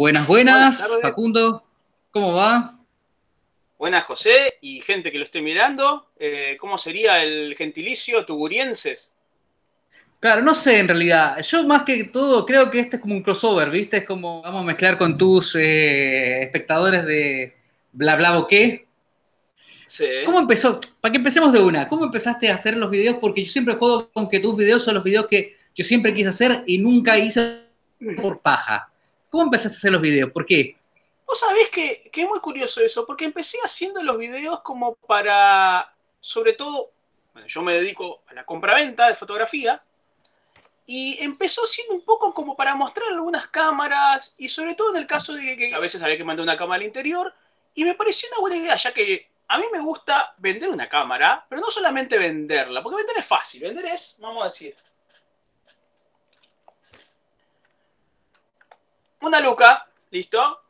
Buenas, Facundo, ¿cómo va? Buenas, José, y gente que lo esté mirando, ¿cómo sería el gentilicio tugurienses? Claro, no sé en realidad. Yo más que todo creo que este es como un crossover, ¿viste? Es como vamos a mezclar con tus espectadores de bla bla boqué. Sí. ¿Cómo empezó? Para que empecemos de una, ¿cómo empezaste a hacer los videos? Porque yo siempre juego con que tus videos son los videos que yo siempre quise hacer y nunca hice por paja. ¿Cómo empezaste a hacer los videos? ¿Por qué? Vos sabés que es muy curioso eso, porque empecé haciendo los videos como para, sobre todo, bueno, yo me dedico a la compraventa de fotografía. Y empezó siendo un poco como para mostrar algunas cámaras, y sobre todo en el caso de que a veces había que mandar una cámara al interior, y me pareció una buena idea, ya que a mí me gusta vender una cámara, pero no solamente venderla, porque vender es fácil, vender es, vamos a decir, una luca, listo,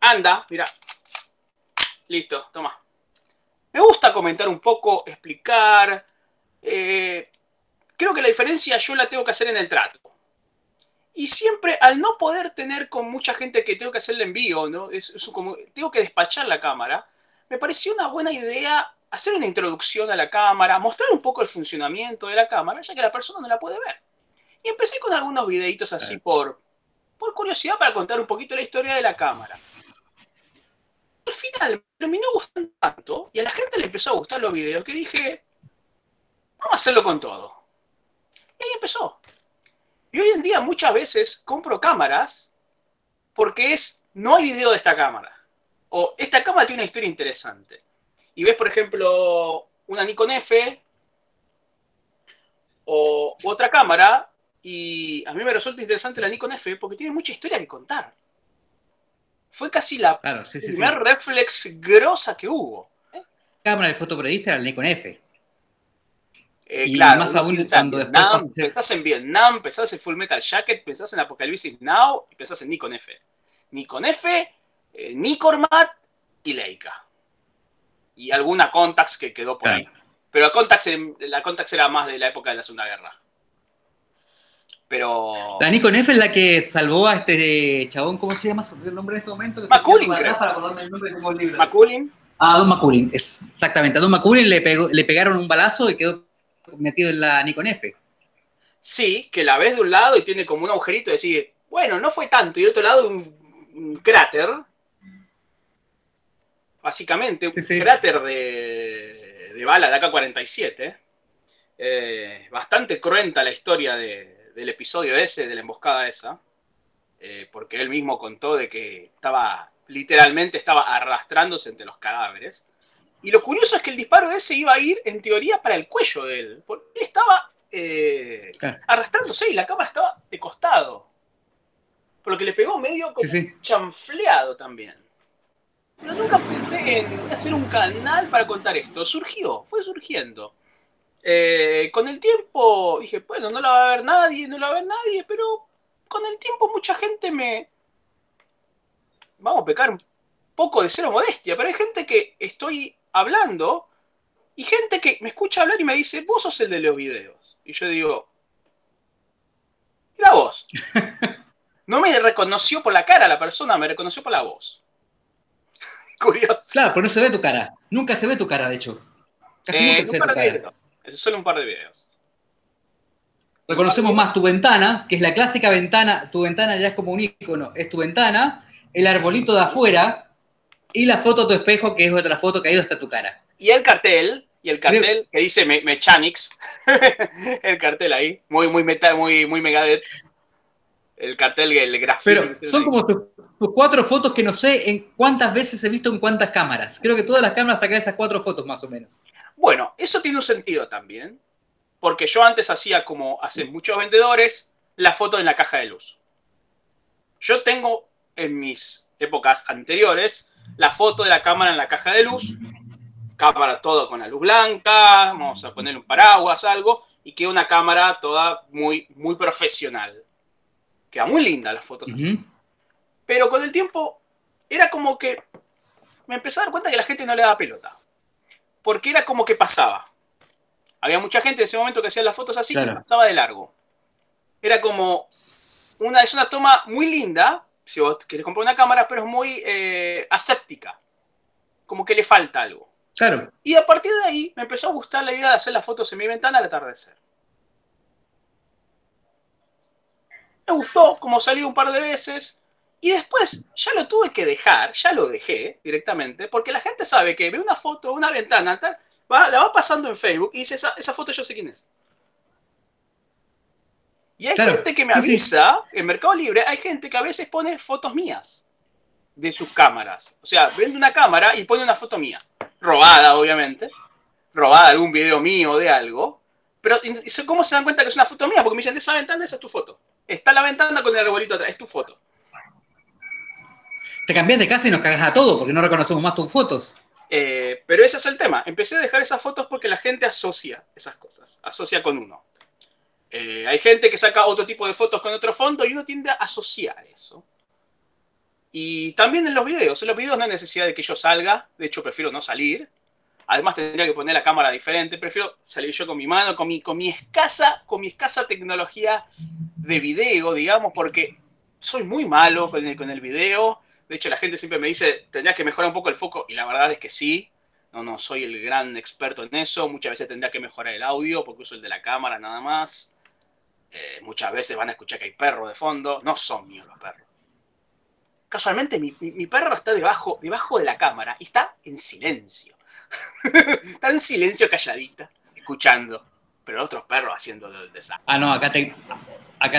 anda, mira, listo, toma. Me gusta comentar un poco, explicar, creo que la diferencia yo la tengo que hacer en el trato. Y siempre, al no poder tener con mucha gente que tengo que hacerle envío, ¿no? Como, tengo que despachar la cámara, me pareció una buena idea hacer una introducción a la cámara, mostrar un poco el funcionamiento de la cámara, ya que la persona no la puede ver. Y empecé con algunos videitos así por curiosidad, para contar un poquito la historia de la cámara. Al final, terminó gustando tanto, y a la gente le empezó a gustar los videos, que dije, vamos a hacerlo con todo. Y ahí empezó. Y hoy en día muchas veces compro cámaras porque no hay video de esta cámara. O esta cámara tiene una historia interesante. Y ves, por ejemplo, una Nikon F o otra cámara. Y a mí me resulta interesante la Nikon F porque tiene mucha historia que contar. Fue casi la primera reflex grosa que hubo. Cámara de fotoperiodista era la Nikon F. Y claro, más aún cuando después pensás en Vietnam, pensás en Full Metal Jacket, pensás en Apocalipsis Now y pensás en Nikon F. Nikon F, Nikormat y Leica. Y alguna Contax que quedó por ahí. Pero la Contax era más de la época de la Segunda Guerra. Pero... la Nikon F es la que salvó a este chabón, ¿cómo se llama el nombre en este momento? McCullin, creo. Para acordarme el nombre de cómo libro. McCullin. Ah, Don McCullin, exactamente. A Don McCullin le pegaron un balazo y quedó metido en la Nikon F. Sí, que la ves de un lado y tiene como un agujerito, decir, bueno, no fue tanto, y de otro lado un cráter. Básicamente, un cráter de bala de AK-47. Bastante cruenta la historia del episodio ese, de la emboscada esa. Porque él mismo contó de que literalmente estaba arrastrándose entre los cadáveres. Y lo curioso es que el disparo ese iba a ir, en teoría, para el cuello de él. Porque él estaba arrastrándose y la cámara estaba de costado. Por lo que le pegó medio como chanfleado también. Pero nunca pensé en hacer un canal para contar esto. Surgió, fue surgiendo. Con el tiempo dije, bueno, no la va a ver nadie. Pero con el tiempo mucha gente me... vamos a pecar un poco de cero modestia, pero hay gente que estoy... hablando, y gente que me escucha hablar y me dice, vos sos el de los videos. Y yo digo, era vos. No me reconoció por la cara la persona, me reconoció por la voz. Curioso. Claro, pero no se ve tu cara. Nunca se ve tu cara, de hecho. Casi nunca se ve tu cara. Es solo un par de videos. Reconocemos más tu ventana, que es la clásica ventana. Tu ventana ya es como un icono. Es tu ventana, el arbolito de afuera... y la foto a tu espejo, que es otra foto que ha ido hasta tu cara. Y el cartel, que dice Mechanix. El cartel ahí, muy metal, muy Megadeth. El cartel, el grafito. Pero son como tus cuatro fotos que no sé en cuántas veces he visto en cuántas cámaras. Creo que todas las cámaras sacan esas cuatro fotos más o menos. Bueno, eso tiene un sentido también. Porque yo antes hacía, como hacen muchos vendedores, la foto en la caja de luz. Yo tengo en mis épocas anteriores... la foto de la cámara en la caja de luz, cámara todo con la luz blanca, vamos a poner un paraguas, algo, y queda una cámara toda muy profesional. Queda muy linda las fotos así. Pero con el tiempo era como que me empecé a dar cuenta que la gente no le daba pelota. Porque era como que pasaba. Había mucha gente en ese momento que hacía las fotos así, que pasaba de largo. Era como, es una toma muy linda, si vos querés comprar una cámara, pero es muy aséptica, como que le falta algo. Claro. Y a partir de ahí me empezó a gustar la idea de hacer las fotos en mi ventana al atardecer. Me gustó, como salió un par de veces, y después ya lo tuve que dejar, ya lo dejé directamente, porque la gente sabe que ve una foto, una ventana, tal, la va pasando en Facebook y dice, esa foto yo sé quién es. Y hay gente que me avisa, en Mercado Libre, hay gente que a veces pone fotos mías de sus cámaras. O sea, vende una cámara y pone una foto mía. Robada, obviamente. Robada, algún video mío de algo. Pero ¿cómo se dan cuenta que es una foto mía? Porque me dicen, de esa ventana, esa es tu foto. Está la ventana con el arbolito atrás, es tu foto. Te cambias de casa y nos cagas a todo, porque no reconocemos más tus fotos. Pero ese es el tema. Empecé a dejar esas fotos porque la gente asocia esas cosas. Asocia con uno. Hay gente que saca otro tipo de fotos con otro fondo y uno tiende a asociar eso. Y también en los videos. En los videos no hay necesidad de que yo salga. De hecho, prefiero no salir. Además, tendría que poner la cámara diferente. Prefiero salir yo con mi mano, con mi escasa tecnología de video, digamos, porque soy muy malo con el video. De hecho, la gente siempre me dice, tendrías que mejorar un poco el foco. Y la verdad es que sí. No soy el gran experto en eso. Muchas veces tendría que mejorar el audio porque uso el de la cámara nada más. Muchas veces van a escuchar que hay perros de fondo. No son míos los perros. Casualmente mi perro está debajo de la cámara y está en silencio. Está en silencio, calladita, escuchando. Pero otros perros haciendo el desastre. Ah, no, acá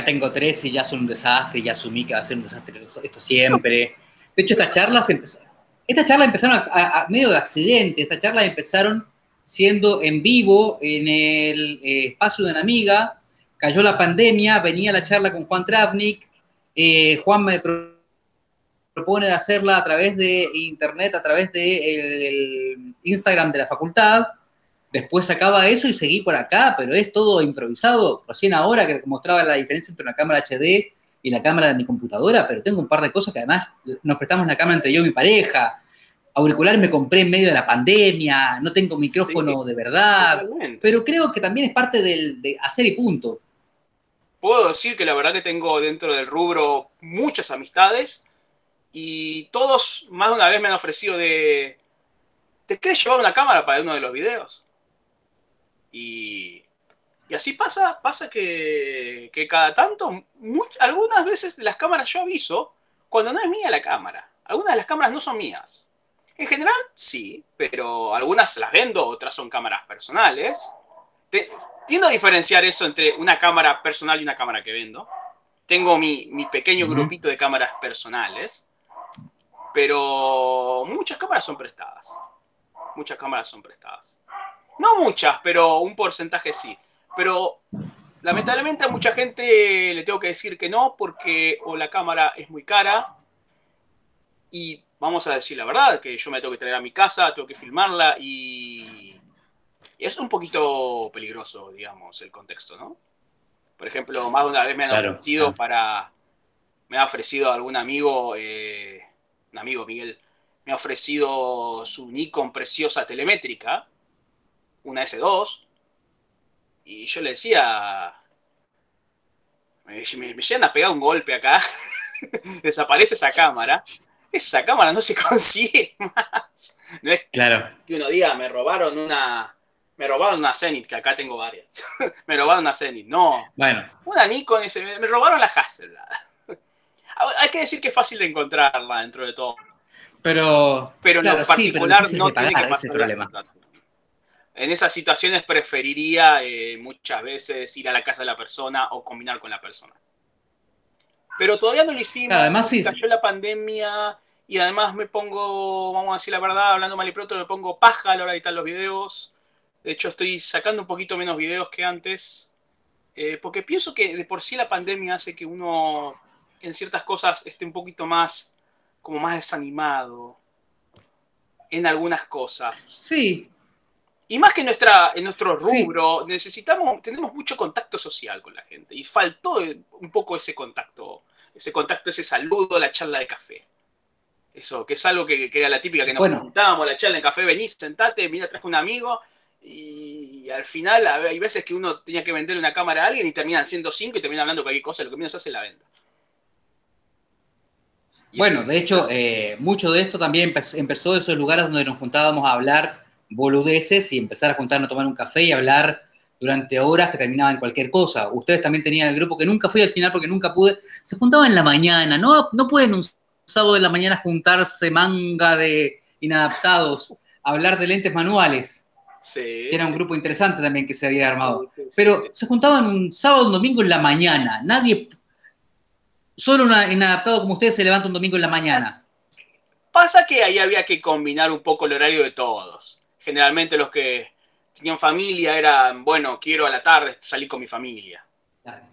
tengo tres y ya son un desastre. Ya asumí que va a ser un desastre esto siempre. De hecho, estas charlas empezaron a medio de accidente. Estas charlas empezaron siendo en vivo en el espacio de una amiga. Cayó la pandemia, venía la charla con Juan Travnik, Juan me propone de hacerla a través de internet, a través del Instagram de la facultad, después acaba eso y seguí por acá, pero es todo improvisado, recién ahora que mostraba la diferencia entre una cámara HD y la cámara de mi computadora, pero tengo un par de cosas que además nos prestamos la cámara entre yo y mi pareja, auricular me compré en medio de la pandemia, no tengo micrófono de verdad, totalmente. Pero creo que también es parte de hacer y punto. Puedo decir que la verdad que tengo dentro del rubro muchas amistades y todos más de una vez me han ofrecido de... ¿Te querés llevar una cámara para uno de los videos? Y así pasa que cada tanto, algunas veces las cámaras yo aviso cuando no es mía la cámara. Algunas de las cámaras no son mías. En general, sí, pero algunas las vendo, otras son cámaras personales. Tiendo a diferenciar eso entre una cámara personal y una cámara que vendo. Tengo mi pequeño grupito de cámaras personales, pero muchas cámaras son prestadas. Muchas cámaras son prestadas. No muchas, pero un porcentaje sí. Pero lamentablemente a mucha gente le tengo que decir que no, porque o la cámara es muy cara y... Vamos a decir la verdad, que yo me tengo que traer a mi casa, tengo que filmarla y es un poquito peligroso, digamos, el contexto, ¿no? Por ejemplo, más de una vez me han ofrecido me ha ofrecido algún amigo, un amigo Miguel, me ha ofrecido su Nikon preciosa telemétrica, una S2, y yo le decía, me llegan a pegar un golpe acá, desaparece esa cámara. Esa cámara no se consigue más. No es que uno diga, me robaron una Zenith, que acá tengo varias. Me robaron una Zenith, no. Bueno. Una Nikon, me robaron la Hasselblad. Hay que decir que es fácil de encontrarla dentro de todo. Pero claro, en lo particular sí, pero no tiene que pasar problema. En esas situaciones preferiría muchas veces ir a la casa de la persona o combinar con la persona. Pero todavía no lo hicimos, además, cayó la pandemia y además me pongo, vamos a decir la verdad, hablando mal y pronto, me pongo paja a la hora de editar los videos. De hecho, estoy sacando un poquito menos videos que antes, porque pienso que de por sí la pandemia hace que uno en ciertas cosas esté un poquito más, como más desanimado en algunas cosas. Sí. Y más que en nuestro rubro, tenemos mucho contacto social con la gente y faltó un poco ese contacto. Ese contacto, ese saludo, la charla de café. Eso, que es algo que era la típica que nos juntábamos, la charla de café, venís, sentate, mira atrás con un amigo, y al final hay veces que uno tenía que vender una cámara a alguien y terminan siendo cinco y terminan hablando cualquier cosa, lo que menos hace es la venta. Bueno, de hecho, mucho de esto también empezó de esos lugares donde nos juntábamos a hablar boludeces y empezar a juntarnos a tomar un café y hablar durante horas que terminaban en cualquier cosa. Ustedes también tenían el grupo que nunca fui al final porque nunca pude. Se juntaban en la mañana, no pueden un sábado de la mañana juntarse manga de inadaptados, hablar de lentes manuales. Sí, era un grupo interesante también que se había armado. Pero se juntaban un sábado, un domingo en la mañana. Nadie, solo un inadaptado como ustedes se levanta un domingo en la mañana. Pasa que ahí había que combinar un poco el horario de todos. Generalmente los que tenían familia eran, bueno, quiero a la tarde salir con mi familia. Claro.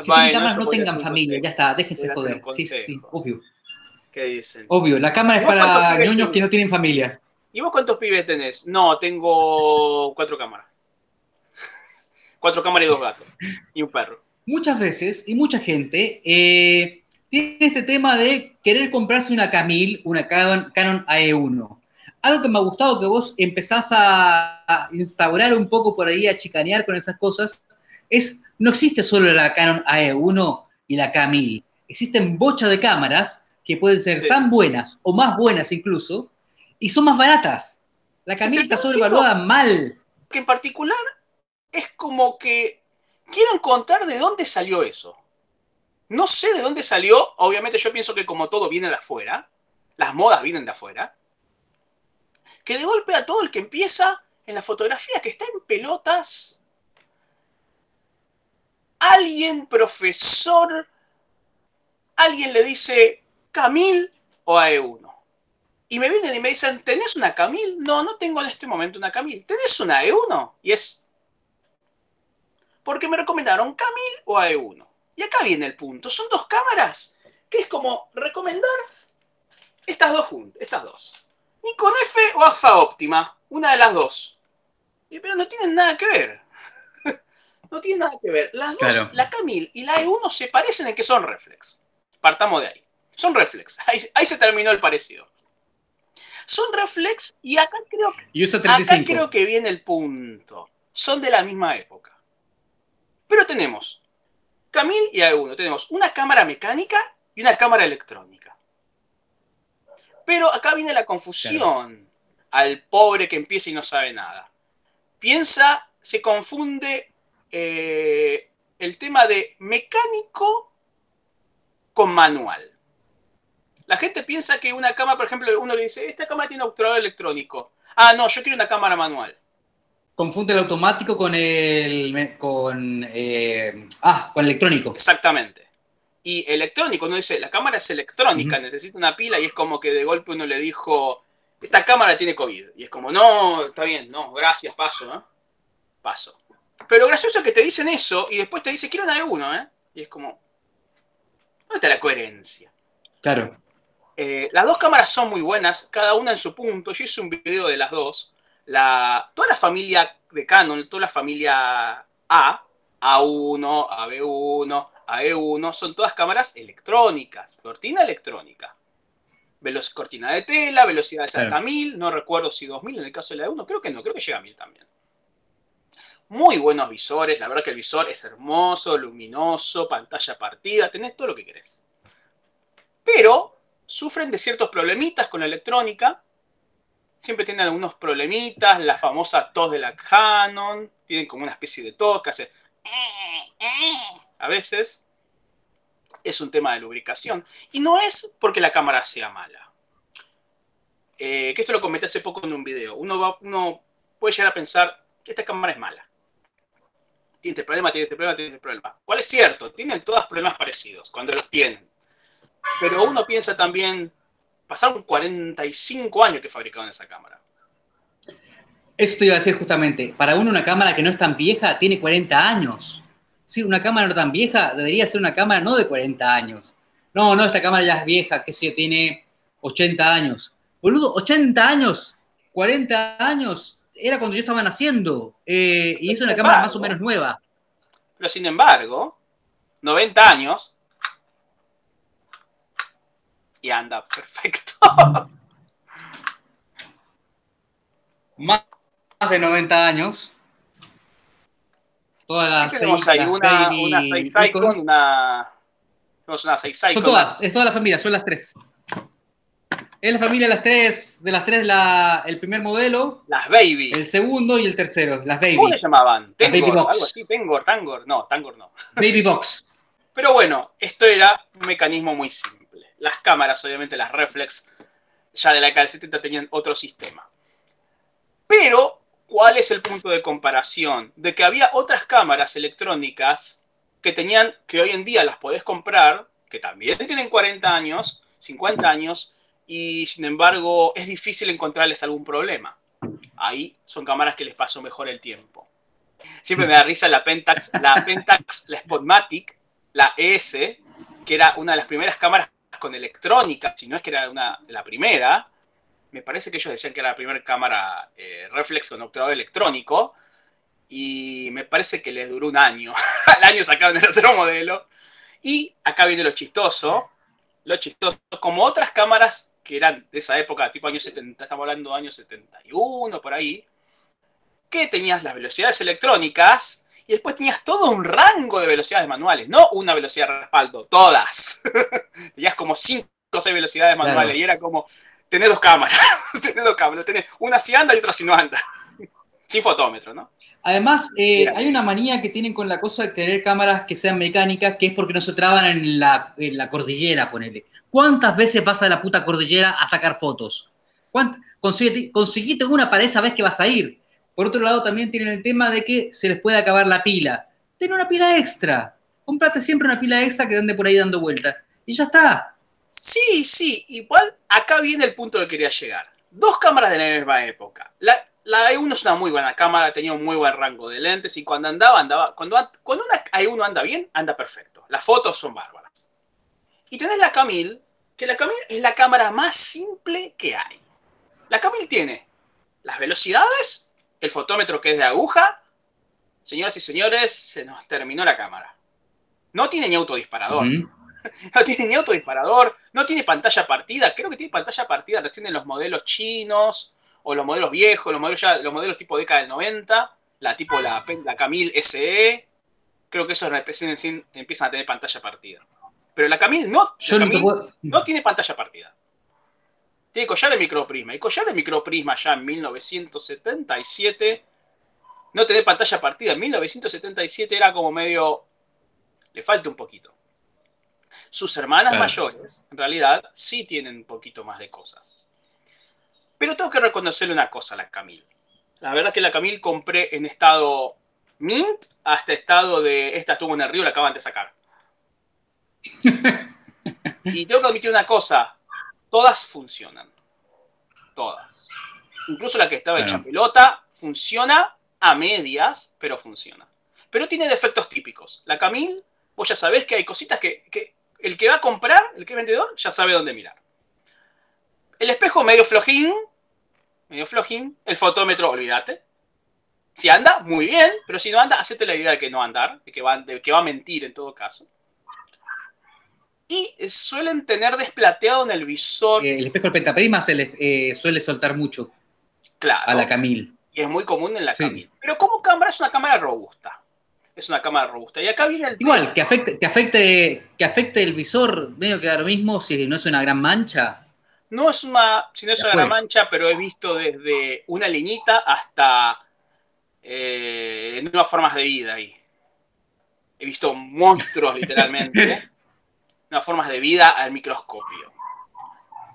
Si tienen cámaras, no tengan familia, ya está, déjense joder. Sí, sí, sí, obvio. ¿Qué dicen? Obvio, la cámara es para niños que no tienen familia. ¿Y vos cuántos pibes tenés? No, tengo 4 cámaras. 4 cámaras y 2 gatos. Y un perro. Muchas veces, y mucha gente, tiene este tema de querer comprarse una Camil, una Canon AE-1. Algo que me ha gustado que vos empezás a instaurar un poco por ahí, a chicanear con esas cosas, es, no existe solo la Canon AE-1 y la Camil. Existen bocha de cámaras que pueden ser tan buenas, o más buenas incluso, y son más baratas. La Camil está sobrevaluada mal. Que en particular es como que quieren contar de dónde salió eso. No sé de dónde salió. Obviamente yo pienso que como todo viene de afuera, las modas vienen de afuera, que de golpe a todo el que empieza en la fotografía, que está en pelotas, alguien, profesor, alguien le dice Camil o AE-1. Y me vienen y me dicen, ¿tenés una Camil? No, no tengo en este momento una Camil. ¿Tenés una AE-1? Y es... porque me recomendaron Camil o AE-1. Y acá viene el punto. Son dos cámaras que es como recomendar estas dos juntas, estas dos. Nikon F o AFA óptima. Una de las dos. Pero no tienen nada que ver. No tienen nada que ver. Las dos, claro. La Camil y la AE-1 se parecen en que son reflex. Partamos de ahí. Son reflex. Ahí se terminó el parecido. Son reflex y acá creo que viene el punto. Son de la misma época. Pero tenemos Camil y AE-1. Tenemos una cámara mecánica y una cámara electrónica. Pero acá viene la confusión. Claro. Al pobre que empieza y no sabe nada. Piensa, se confunde el tema de mecánico con manual. La gente piensa que una cámara, por ejemplo, uno le dice, esta cámara tiene obturador electrónico. Ah, no, yo quiero una cámara manual. Confunde el automático con el con electrónico. Exactamente. Y electrónico, uno dice, la cámara es electrónica, necesita una pila, y es como que de golpe uno le dijo, esta cámara tiene COVID. Y es como, no, está bien, no, gracias, paso, ¿no? Paso. Pero lo gracioso es que te dicen eso, y después te dicen, quiero una AE-1, ¿eh? Y es como, ¿dónde está la coherencia? Claro. Las dos cámaras son muy buenas, cada una en su punto. Yo hice un video de las dos. Toda la familia de Canon, toda la familia A, A1, AB1, AE1, son todas cámaras electrónicas, cortina electrónica. Cortina de tela, velocidades hasta 1000, no recuerdo si 2000 en el caso de la A1, creo que no, creo que llega a 1000 también. Muy buenos visores, la verdad que el visor es hermoso, luminoso, pantalla partida, tenés todo lo que querés. Pero sufren de ciertos problemitas con la electrónica. Siempre tienen algunos problemitas. La famosa tos de la Canon. Tienen como una especie de tos que hace... A veces. Es un tema de lubricación. Y no es porque la cámara sea mala. Que esto lo comenté hace poco en un video. Uno puede llegar a pensar, esta cámara es mala. Tiene este problema, tiene este problema, tiene este problema. ¿Cuál es cierto? Tienen todas problemas parecidos cuando los tienen. Pero uno piensa también, pasaron 45 años que fabricaron esa cámara. Eso te iba a decir justamente. Para uno una cámara que no es tan vieja tiene 40 años. Si una cámara no tan vieja debería ser una cámara no de 40 años. No, no, esta cámara ya es vieja, qué sé yo, tiene 80 años. Boludo, 80 años, 40 años, era cuando yo estaba naciendo. Y es una cámara más o menos nueva. Pero sin embargo, 90 años... y anda perfecto. Más de 90 años. Todas las tenemos ahí una Zeiss Ikon, una Zeiss Ikon. Son todas, es toda la familia, son las 3. Es la familia de las tres, el primer modelo. Las Baby. El segundo y el tercero, las Baby. ¿Cómo le llamaban? Tangor, Baby Box. Algo así, Tangor, Tangor no. Baby Box. Pero bueno, esto era un mecanismo muy simple. Las cámaras, obviamente las reflex, ya de la década del 70 tenían otro sistema. Pero, ¿cuál es el punto de comparación? De que había otras cámaras electrónicas que tenían, que hoy en día las podés comprar, que también tienen 40 años, 50 años, y sin embargo es difícil encontrarles algún problema. Ahí son cámaras que les pasó mejor el tiempo. Siempre me da risa la Pentax, la Spotmatic, la ES, que era una de las primeras cámaras con electrónica, si no es que era la primera. Me parece que ellos decían que era la primera cámara reflex con obturador electrónico, y me parece que les duró un año. Al año sacaron el otro modelo. Y acá viene lo chistoso. Lo chistoso, como otras cámaras que eran de esa época, tipo años 70, estamos hablando de años 71, por ahí, que tenías las velocidades electrónicas y después tenías todo un rango de velocidades manuales, no una velocidad de respaldo, todas. Tenías como 5 o 6 velocidades manuales, claro. Y era como, tenés dos cámaras, tenés una si anda y otra si no anda. Sin fotómetro, ¿no? Además, hay una manía que tienen con la cosa de tener cámaras que sean mecánicas, que es porque no se traban en la cordillera, ponele. ¿Cuántas veces vas a la puta cordillera a sacar fotos? Conseguite una para esa vez que vas a ir. Por otro lado, también tienen el tema de que se les puede acabar la pila. Ten una pila extra. Cómprate siempre una pila extra que ande por ahí dando vueltas. Y ya está. Sí, sí. Igual, acá viene el punto que quería llegar. Dos cámaras de la misma época. La AE-1 es una muy buena cámara, tenía un muy buen rango de lentes y cuando andaba. Cuando una AE-1 anda bien, anda perfecto. Las fotos son bárbaras. Y tenés la Camil, que la Camil es la cámara más simple que hay. La Camil tiene las velocidades, el fotómetro que es de aguja. Señoras y señores, se nos terminó la cámara. No tiene ni autodisparador. No tiene ni autodisparador, no tiene pantalla partida. Creo que tiene pantalla partida recién en los modelos chinos. O los modelos viejos, los modelos tipo década del 90, la Camil SE, creo que esos empiezan a tener pantalla partida. Pero la Camil no tiene pantalla partida. Tiene collar de microprisma. Y collar de microprisma ya en 1977, no tener pantalla partida en 1977 era como medio... Le falta un poquito. Sus hermanas mayores, en realidad, sí tienen un poquito más de cosas. Pero tengo que reconocerle una cosa a la Camil. La verdad es que la Camil compré en estado mint hasta estado de... Esta estuvo en el río, la acaban de sacar. Y tengo que admitir una cosa. Todas funcionan. Todas. Incluso la que estaba hecha pelota funciona a medias, pero funciona. Pero tiene defectos típicos. La Camil, vos ya sabés que hay cositas que el que va a comprar, el que es vendedor, ya sabe dónde mirar. El espejo medio flojín, el fotómetro, olvídate. Si anda, muy bien, pero si no anda, hacete la idea de que no andar, de que va a mentir en todo caso. Y suelen tener desplateado en el visor. El espejo del pentaprisma se les suele soltar mucho. Claro. A la Camil. Y es muy común en la Camil. Pero como cámara es una cámara robusta. Es una cámara robusta. Y acá viene el tema. que afecte el visor, medio que da lo mismo si no es una gran mancha. No es una gran mancha, pero he visto desde una liñita hasta nuevas formas de vida ahí. He visto monstruos, literalmente. Nuevas formas de vida al microscopio.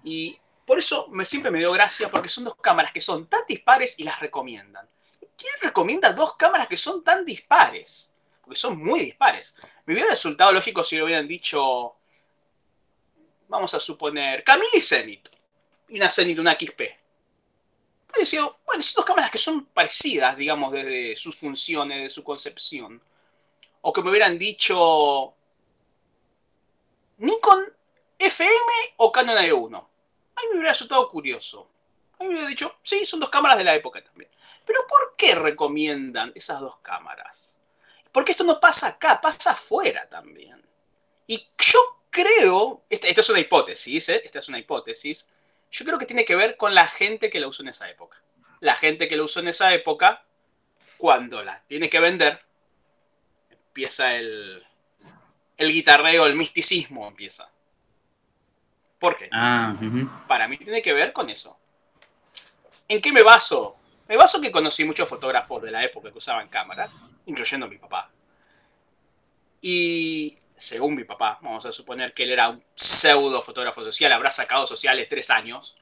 Y por eso siempre me dio gracia, porque son dos cámaras que son tan dispares y las recomiendan. ¿Quién recomienda dos cámaras que son tan dispares? Porque son muy dispares. Me hubiera resultado lógico si lo hubieran dicho... Vamos a suponer, Camil y Zenith. Y una Zenith, una XP. Pareció, bueno, son dos cámaras que son parecidas, digamos, desde sus funciones, de su concepción. O que me hubieran dicho, Nikon FM o Canon AE-1. Ahí me hubiera resultado curioso. Ahí me hubiera dicho, sí, son dos cámaras de la época también. Pero ¿por qué recomiendan esas dos cámaras? Porque esto no pasa acá, pasa afuera también. Y yo... Creo, esta es una hipótesis, yo creo que tiene que ver con la gente que la usó en esa época. La gente que la usó en esa época, cuando la tiene que vender, empieza el guitarreo, el misticismo empieza. Porque para mí tiene que ver con eso. ¿En qué me baso? Me baso que conocí muchos fotógrafos de la época que usaban cámaras, incluyendo a mi papá. Y según mi papá, vamos a suponer que él era un pseudo fotógrafo social, habrá sacado sociales 3 años,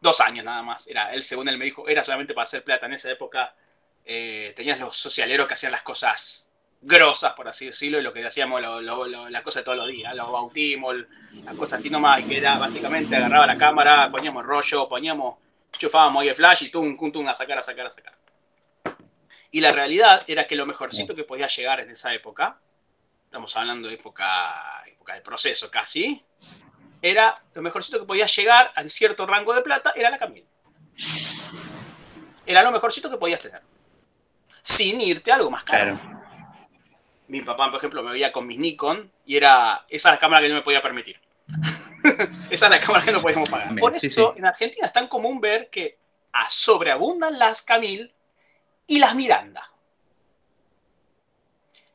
2 años nada más. Era, él, según él me dijo, era solamente para hacer plata. En esa época tenías los socialeros que hacían las cosas grosas, por así decirlo, y lo que hacíamos, las cosas de todos los días, los bautismos, las cosas así nomás, que era básicamente agarraba la cámara, poníamos rollo, poníamos, enchufábamos ahí el flash y tum, a sacar, a sacar, a sacar. Y la realidad era que lo mejorcito que podía llegar en esa época, estamos hablando de época de proceso casi, era lo mejorcito que podía llegar a cierto rango de plata, era la Camil. Era lo mejorcito que podías tener, sin irte a algo más caro. Claro. Mi papá, por ejemplo, me veía con mis Nikon y era... Esa es la cámara que yo me podía permitir. Esa es la cámara que no podíamos pagar. Por eso, en Argentina es tan común ver que sobreabundan las Camil y las Miranda.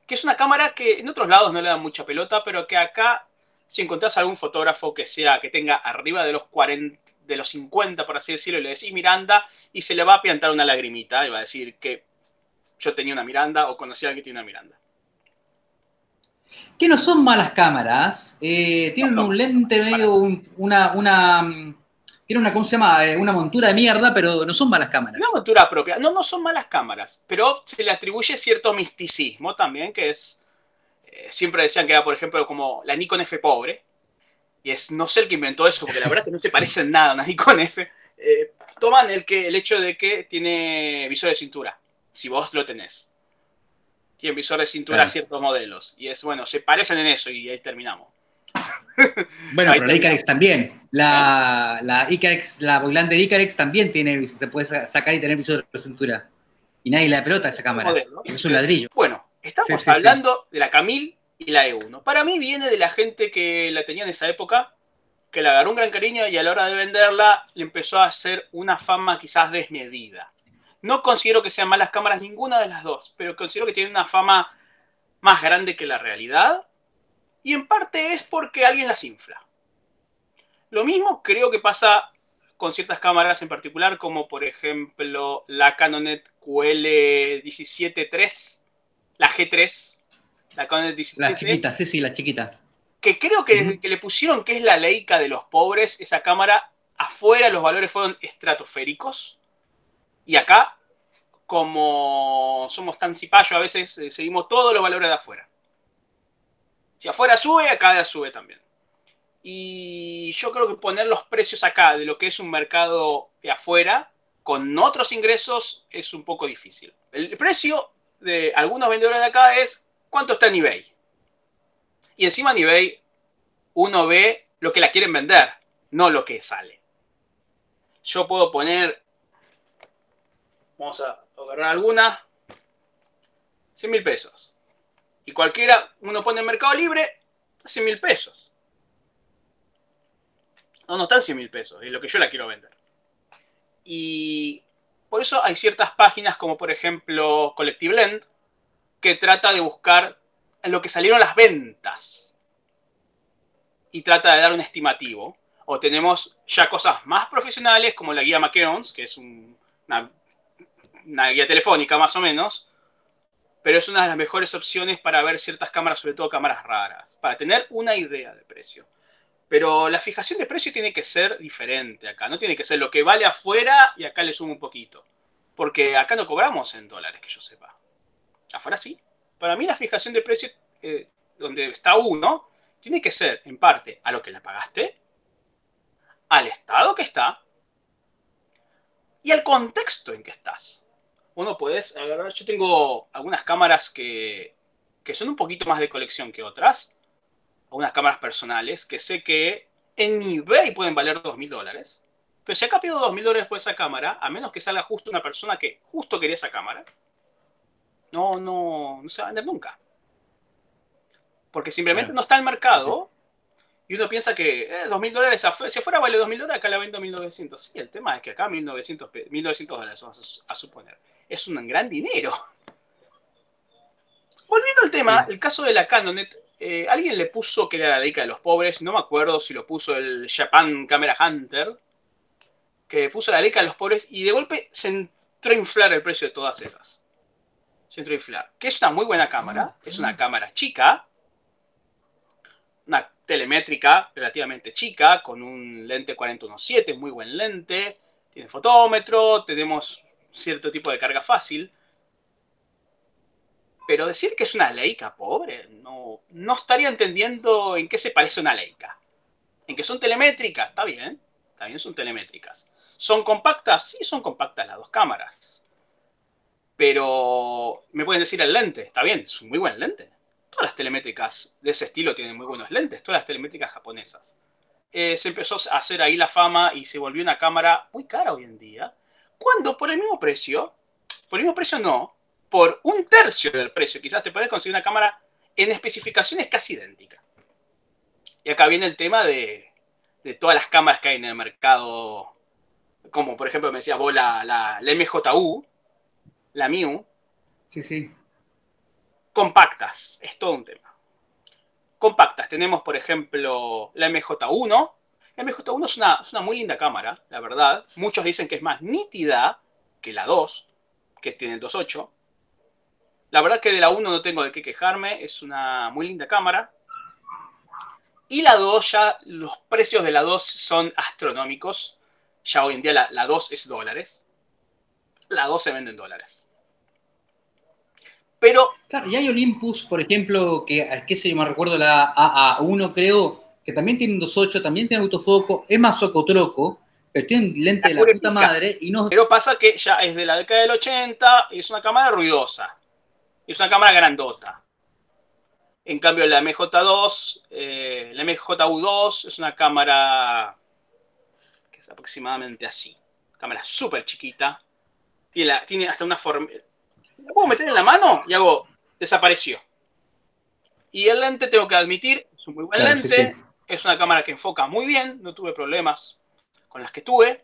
Que es una cámara que en otros lados no le dan mucha pelota, pero que acá, si encontrás algún fotógrafo que sea que tenga arriba de los 40, de los 50, por así decirlo, y le decís Miranda, y se le va a piantar una lagrimita y va a decir que yo tenía una Miranda o conocía a alguien que tiene una Miranda. Que no son malas cámaras, tienen un lente medio, ¿cómo se llama? Una montura de mierda, pero no son malas cámaras. Una montura propia, no son malas cámaras, pero se le atribuye cierto misticismo también, que es, siempre decían que era, por ejemplo, como la Nikon F pobre, y es, no sé el que inventó eso, porque la verdad que no se parece en nada a una Nikon F, toman el hecho de que tiene visor de cintura, si vos lo tenés. Tiene visor de cintura a ciertos modelos. Y es, bueno, se parecen en eso y ahí terminamos. Bueno, ahí pero la Icarex también. La Voigtländer Icarex también tiene, se puede sacar y tener visor de cintura. Y nadie la pelota esa cámara. Modelo, es un ladrillo. Bueno, estamos hablando de la Camil y la E1. Para mí viene de la gente que la tenía en esa época, que le agarró un gran cariño y a la hora de venderla le empezó a hacer una fama quizás desmedida. No considero que sean malas cámaras ninguna de las dos, pero considero que tienen una fama más grande que la realidad y en parte es porque alguien las infla. Lo mismo creo que pasa con ciertas cámaras en particular, como por ejemplo la Canonet QL17-3, la G3, la Canonet 17. La chiquita, sí, la chiquita. Que creo que desde que le pusieron que es la Leica de los pobres, esa cámara afuera los valores fueron estratosféricos. Y acá, como somos tan cipallos, a veces seguimos todos los valores de afuera. Si afuera sube, acá sube también. Y yo creo que poner los precios acá de lo que es un mercado de afuera, con otros ingresos, es un poco difícil. El precio de algunos vendedores de acá es cuánto está en eBay. Y encima en eBay uno ve lo que la quieren vender, no lo que sale. Yo puedo poner... Vamos a agarrar alguna. 100.000 pesos. Y cualquiera, uno pone en Mercado Libre, 100.000 pesos. No están 100.000 pesos, es lo que yo la quiero vender. Y por eso hay ciertas páginas como por ejemplo Collectiblend, que trata de buscar lo que salieron las ventas. Y trata de dar un estimativo. O tenemos ya cosas más profesionales como la guía McKeown's, que es una guía telefónica más o menos, pero es una de las mejores opciones para ver ciertas cámaras, sobre todo cámaras raras, para tener una idea de precio. Pero la fijación de precio tiene que ser diferente acá, no tiene que ser lo que vale afuera y acá le sumo un poquito, porque acá no cobramos en dólares, que yo sepa. Afuera sí. Para mí la fijación de precio, donde está uno, tiene que ser en parte a lo que la pagaste, al estado que está y al contexto en que estás. Uno puedes agarrar, yo tengo algunas cámaras que son un poquito más de colección que otras, algunas cámaras personales que sé que en eBay pueden valer $2.000, pero si acá pido $2.000 por esa cámara, a menos que salga justo una persona que justo quería esa cámara, no se va a vender nunca. Porque simplemente no está en el mercado, y uno piensa que $2.000, si afuera vale $2.000, acá la vendo $1.900. Sí, el tema es que acá $1.900, vamos a suponer. Es un gran dinero. Volviendo al tema, el caso de la Canonet Alguien le puso que era la Leica de los pobres. No me acuerdo si lo puso el Japan Camera Hunter. Que puso la Leica de los pobres y de golpe se entró a inflar el precio de todas esas. Se entró a inflar. Que es una muy buena cámara. Es una cámara chica. Una telemétrica relativamente chica. Con un lente 40-1.7. Muy buen lente. Tiene fotómetro. Tenemos cierto tipo de carga fácil. Pero decir que es una Leica pobre, no estaría entendiendo en qué se parece una Leica. En que son telemétricas, está bien. También son telemétricas. ¿Son compactas? Sí, son compactas las dos cámaras. Pero me pueden decir el lente. Está bien, es un muy buen lente. Todas las telemétricas de ese estilo tienen muy buenos lentes. Todas las telemétricas japonesas. Se empezó a hacer ahí la fama y se volvió una cámara muy cara hoy en día. Cuando por el mismo precio, no, por un tercio del precio, quizás te puedes conseguir una cámara en especificaciones casi idéntica. Y acá viene el tema de todas las cámaras que hay en el mercado, como por ejemplo me decías vos la MJU, la Mju. Sí, sí. Compactas, es todo un tema. Compactas, tenemos por ejemplo la MJ1. La MJ1 es una muy linda cámara, la verdad. Muchos dicen que es más nítida que la 2, que tiene el 2.8. La verdad que de la 1 no tengo de qué quejarme. Es una muy linda cámara. Y la 2 ya... Los precios de la 2 son astronómicos. Ya hoy en día la 2 es dólares. La 2 se vende en dólares. Pero... Claro, y hay Olympus, por ejemplo, que se me recuerdo la AA1, creo, que también tiene un 2.8, también tiene autofoco, es más socotroco, pero tiene lente de la puta madre. Y no... Pero pasa que ya es de la década del 80 y es una cámara ruidosa. Es una cámara grandota. En cambio, la MJ2, la MJU2 es una cámara que es aproximadamente así. Cámara súper chiquita. Tiene hasta una forma... La puedo meter en la mano y hago... Desapareció. Y el lente, tengo que admitir, es un muy buen lente. Sí, sí. Es una cámara que enfoca muy bien. No tuve problemas con las que tuve.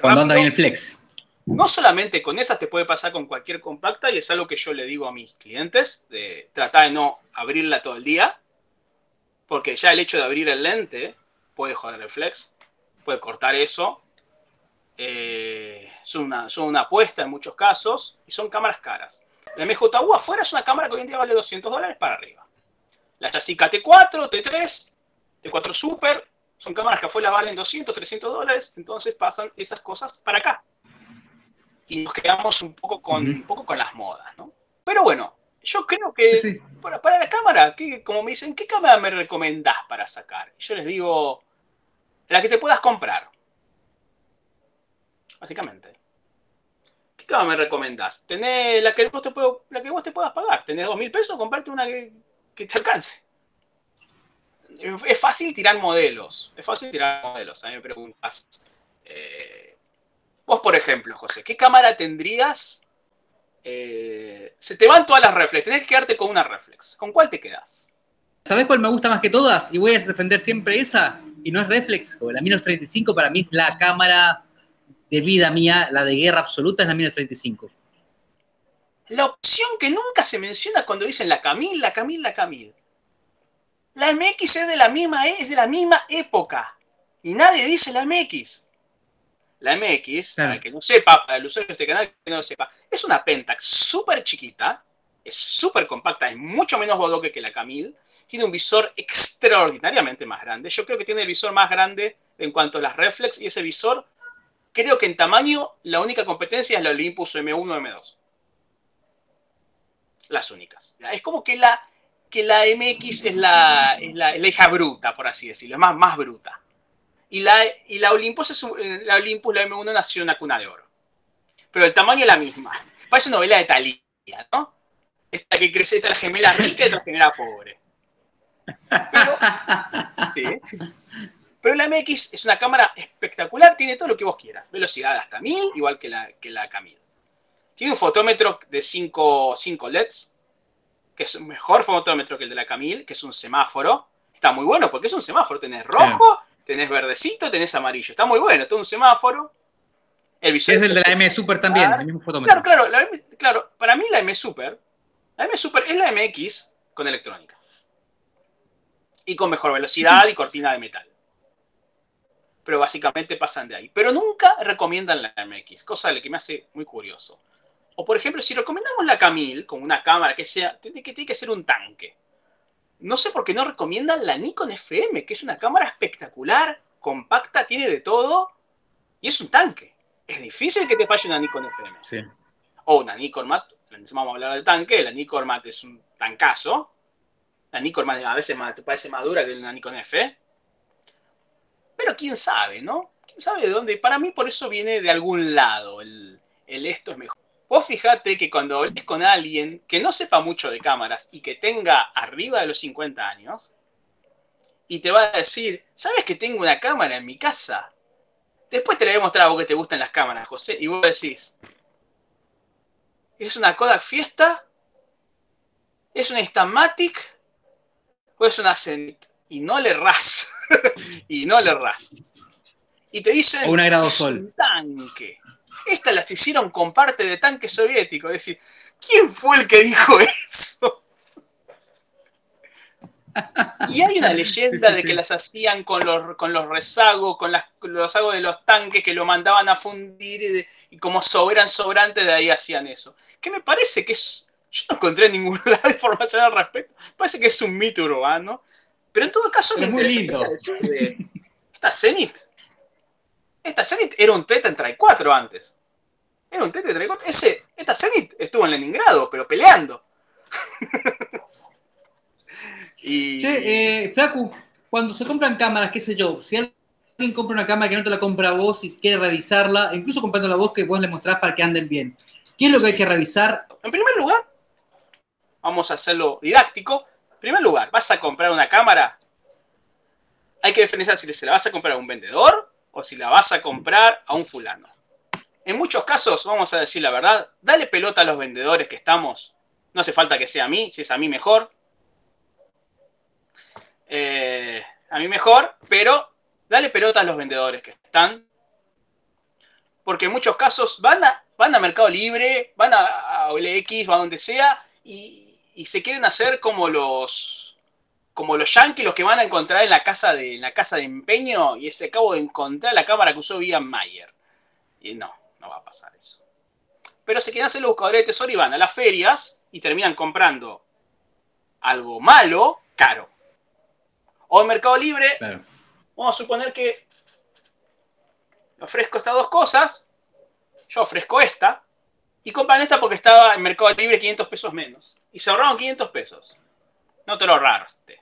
Cuando anda bien el flex. No solamente con esas, te puede pasar con cualquier compacta, y es algo que yo le digo a mis clientes, de tratar de no abrirla todo el día, porque ya el hecho de abrir el lente puede joder el flex, puede cortar eso. Son una apuesta en muchos casos, y son cámaras caras. La MJU afuera es una cámara que hoy en día vale $200 para arriba. La Yashica T4, T3, T4 Super, son cámaras que afuera valen $200, $300, entonces pasan esas cosas para acá. Y nos quedamos un poco con las modas, ¿no? Pero bueno, yo creo que sí. Para la cámara, que como me dicen, ¿qué cámara me recomendás para sacar? Yo les digo, la que te puedas comprar. Básicamente. ¿Qué cámara me recomendás? Tenés la que vos te puedas pagar. Tenés $2.000, comprarte una que te alcance. Es fácil tirar modelos. A mí me preguntas... Vos, por ejemplo, José, ¿qué cámara tendrías? Se te van todas las reflex, tenés que quedarte con una reflex. ¿Con cuál te quedás? ¿Sabés cuál me gusta más que todas? Y voy a defender siempre esa, y no es reflex. La Minox 35 para mí es la cámara de vida mía, la de guerra absoluta es la Minox 35. La opción que nunca se menciona cuando dicen la Camil. La MX es de la misma época, y nadie dice la MX. La MX, claro. Para el que no sepa, para el usuario de este canal que no lo sepa, es una Pentax súper chiquita, es súper compacta, es mucho menos bodoque que la Camil, tiene un visor extraordinariamente más grande. Yo creo que tiene el visor más grande en cuanto a las reflex, y ese visor, creo que en tamaño, la única competencia es la Olympus M1 o M2. Las únicas. Es como que la MX es la hija bruta, por así decirlo, es más bruta. Y la Olympus, la M1 nació en una cuna de oro. Pero el tamaño es la misma. Parece novela de Thalía, ¿no? Esta que crece entre la gemela rica y la gemela pobre. Pero la MX es una cámara espectacular, tiene todo lo que vos quieras. Velocidad hasta 1000, igual que la Camil. Tiene un fotómetro de 5 LEDs, que es un mejor fotómetro que el de la Camil, que es un semáforo. Está muy bueno porque es un semáforo, tenés rojo... Sí. Tenés verdecito, tenés amarillo. Está muy bueno, todo un semáforo. El es el de la M Super también, el mismo fotómetro. Claro, para mí la M Super es la MX con electrónica. y con mejor velocidad y cortina de metal. Pero básicamente pasan de ahí. Pero nunca recomiendan la MX, cosa de la que me hace muy curioso. O por ejemplo, si recomendamos la Camil con una cámara que sea, tiene que ser un tanque. No sé por qué no recomiendan la Nikon FM, que es una cámara espectacular, compacta, tiene de todo y es un tanque. Es difícil que te falle una Nikon FM. Sí. O una Nikormat, vamos a hablar del tanque, la Nikormat es un tancazo. La Nikormat a veces te parece más dura que una Nikon F. Pero quién sabe, ¿no? Quién sabe de dónde. Para mí por eso viene de algún lado el esto es mejor. Vos fijate que cuando hables con alguien que no sepa mucho de cámaras y que tenga arriba de los 50 años y te va a decir, ¿sabes que tengo una cámara en mi casa? Después te la voy a mostrar a vos que te gustan las cámaras, José, y vos decís, ¿es una Kodak Fiesta? ¿Es una Instamatic? ¿O es una Zenith? Y no le errás. Y no le errás. Y te dicen, una grado sol. Un tanque. Estas las hicieron con parte de tanque soviético. Es decir, ¿quién fue el que dijo eso? Y hay una leyenda de que las hacían con los rezagos, con los rezagos de los tanques que lo mandaban a fundir y como sobran sobrantes de ahí hacían eso. Que me parece que es... Yo no encontré ningún lado de información al respecto. Parece que es un mito urbano. Pero en todo caso... Es muy lindo. Esta Zenith. Esta Zenith era un T-34 antes. Era un T-34. Esta Zenith estuvo en Leningrado, pero peleando. Y... Che, Flacu, cuando se compran cámaras, qué sé yo, si alguien compra una cámara que no te la compra a vos y quiere revisarla, incluso comprándola a vos que vos le mostrás para que anden bien, ¿qué es lo que hay que revisar? En primer lugar, vamos a hacerlo didáctico. En primer lugar, vas a comprar una cámara, hay que diferenciar si se la vas a comprar a un vendedor o si la vas a comprar a un fulano. En muchos casos, vamos a decir la verdad, dale pelota a los vendedores que estamos. No hace falta que sea a mí, si es a mí mejor. A mí mejor, pero dale pelota a los vendedores que están, porque en muchos casos van a Mercado Libre, van a OLX, van a donde sea, y se quieren hacer como los yanquis, los que van a encontrar en la casa de empeño, y se acabo de encontrar la cámara que usó Ian Mayer. Y no va a pasar eso. Pero se quieren hacer los buscadores de tesoro y van a las ferias y terminan comprando algo malo, caro. O en Mercado Libre, claro. Vamos a suponer que ofrezco estas dos cosas, yo ofrezco esta, y compran esta porque estaba en Mercado Libre 500 pesos menos. Y se ahorraron 500 pesos. No te lo ahorraste.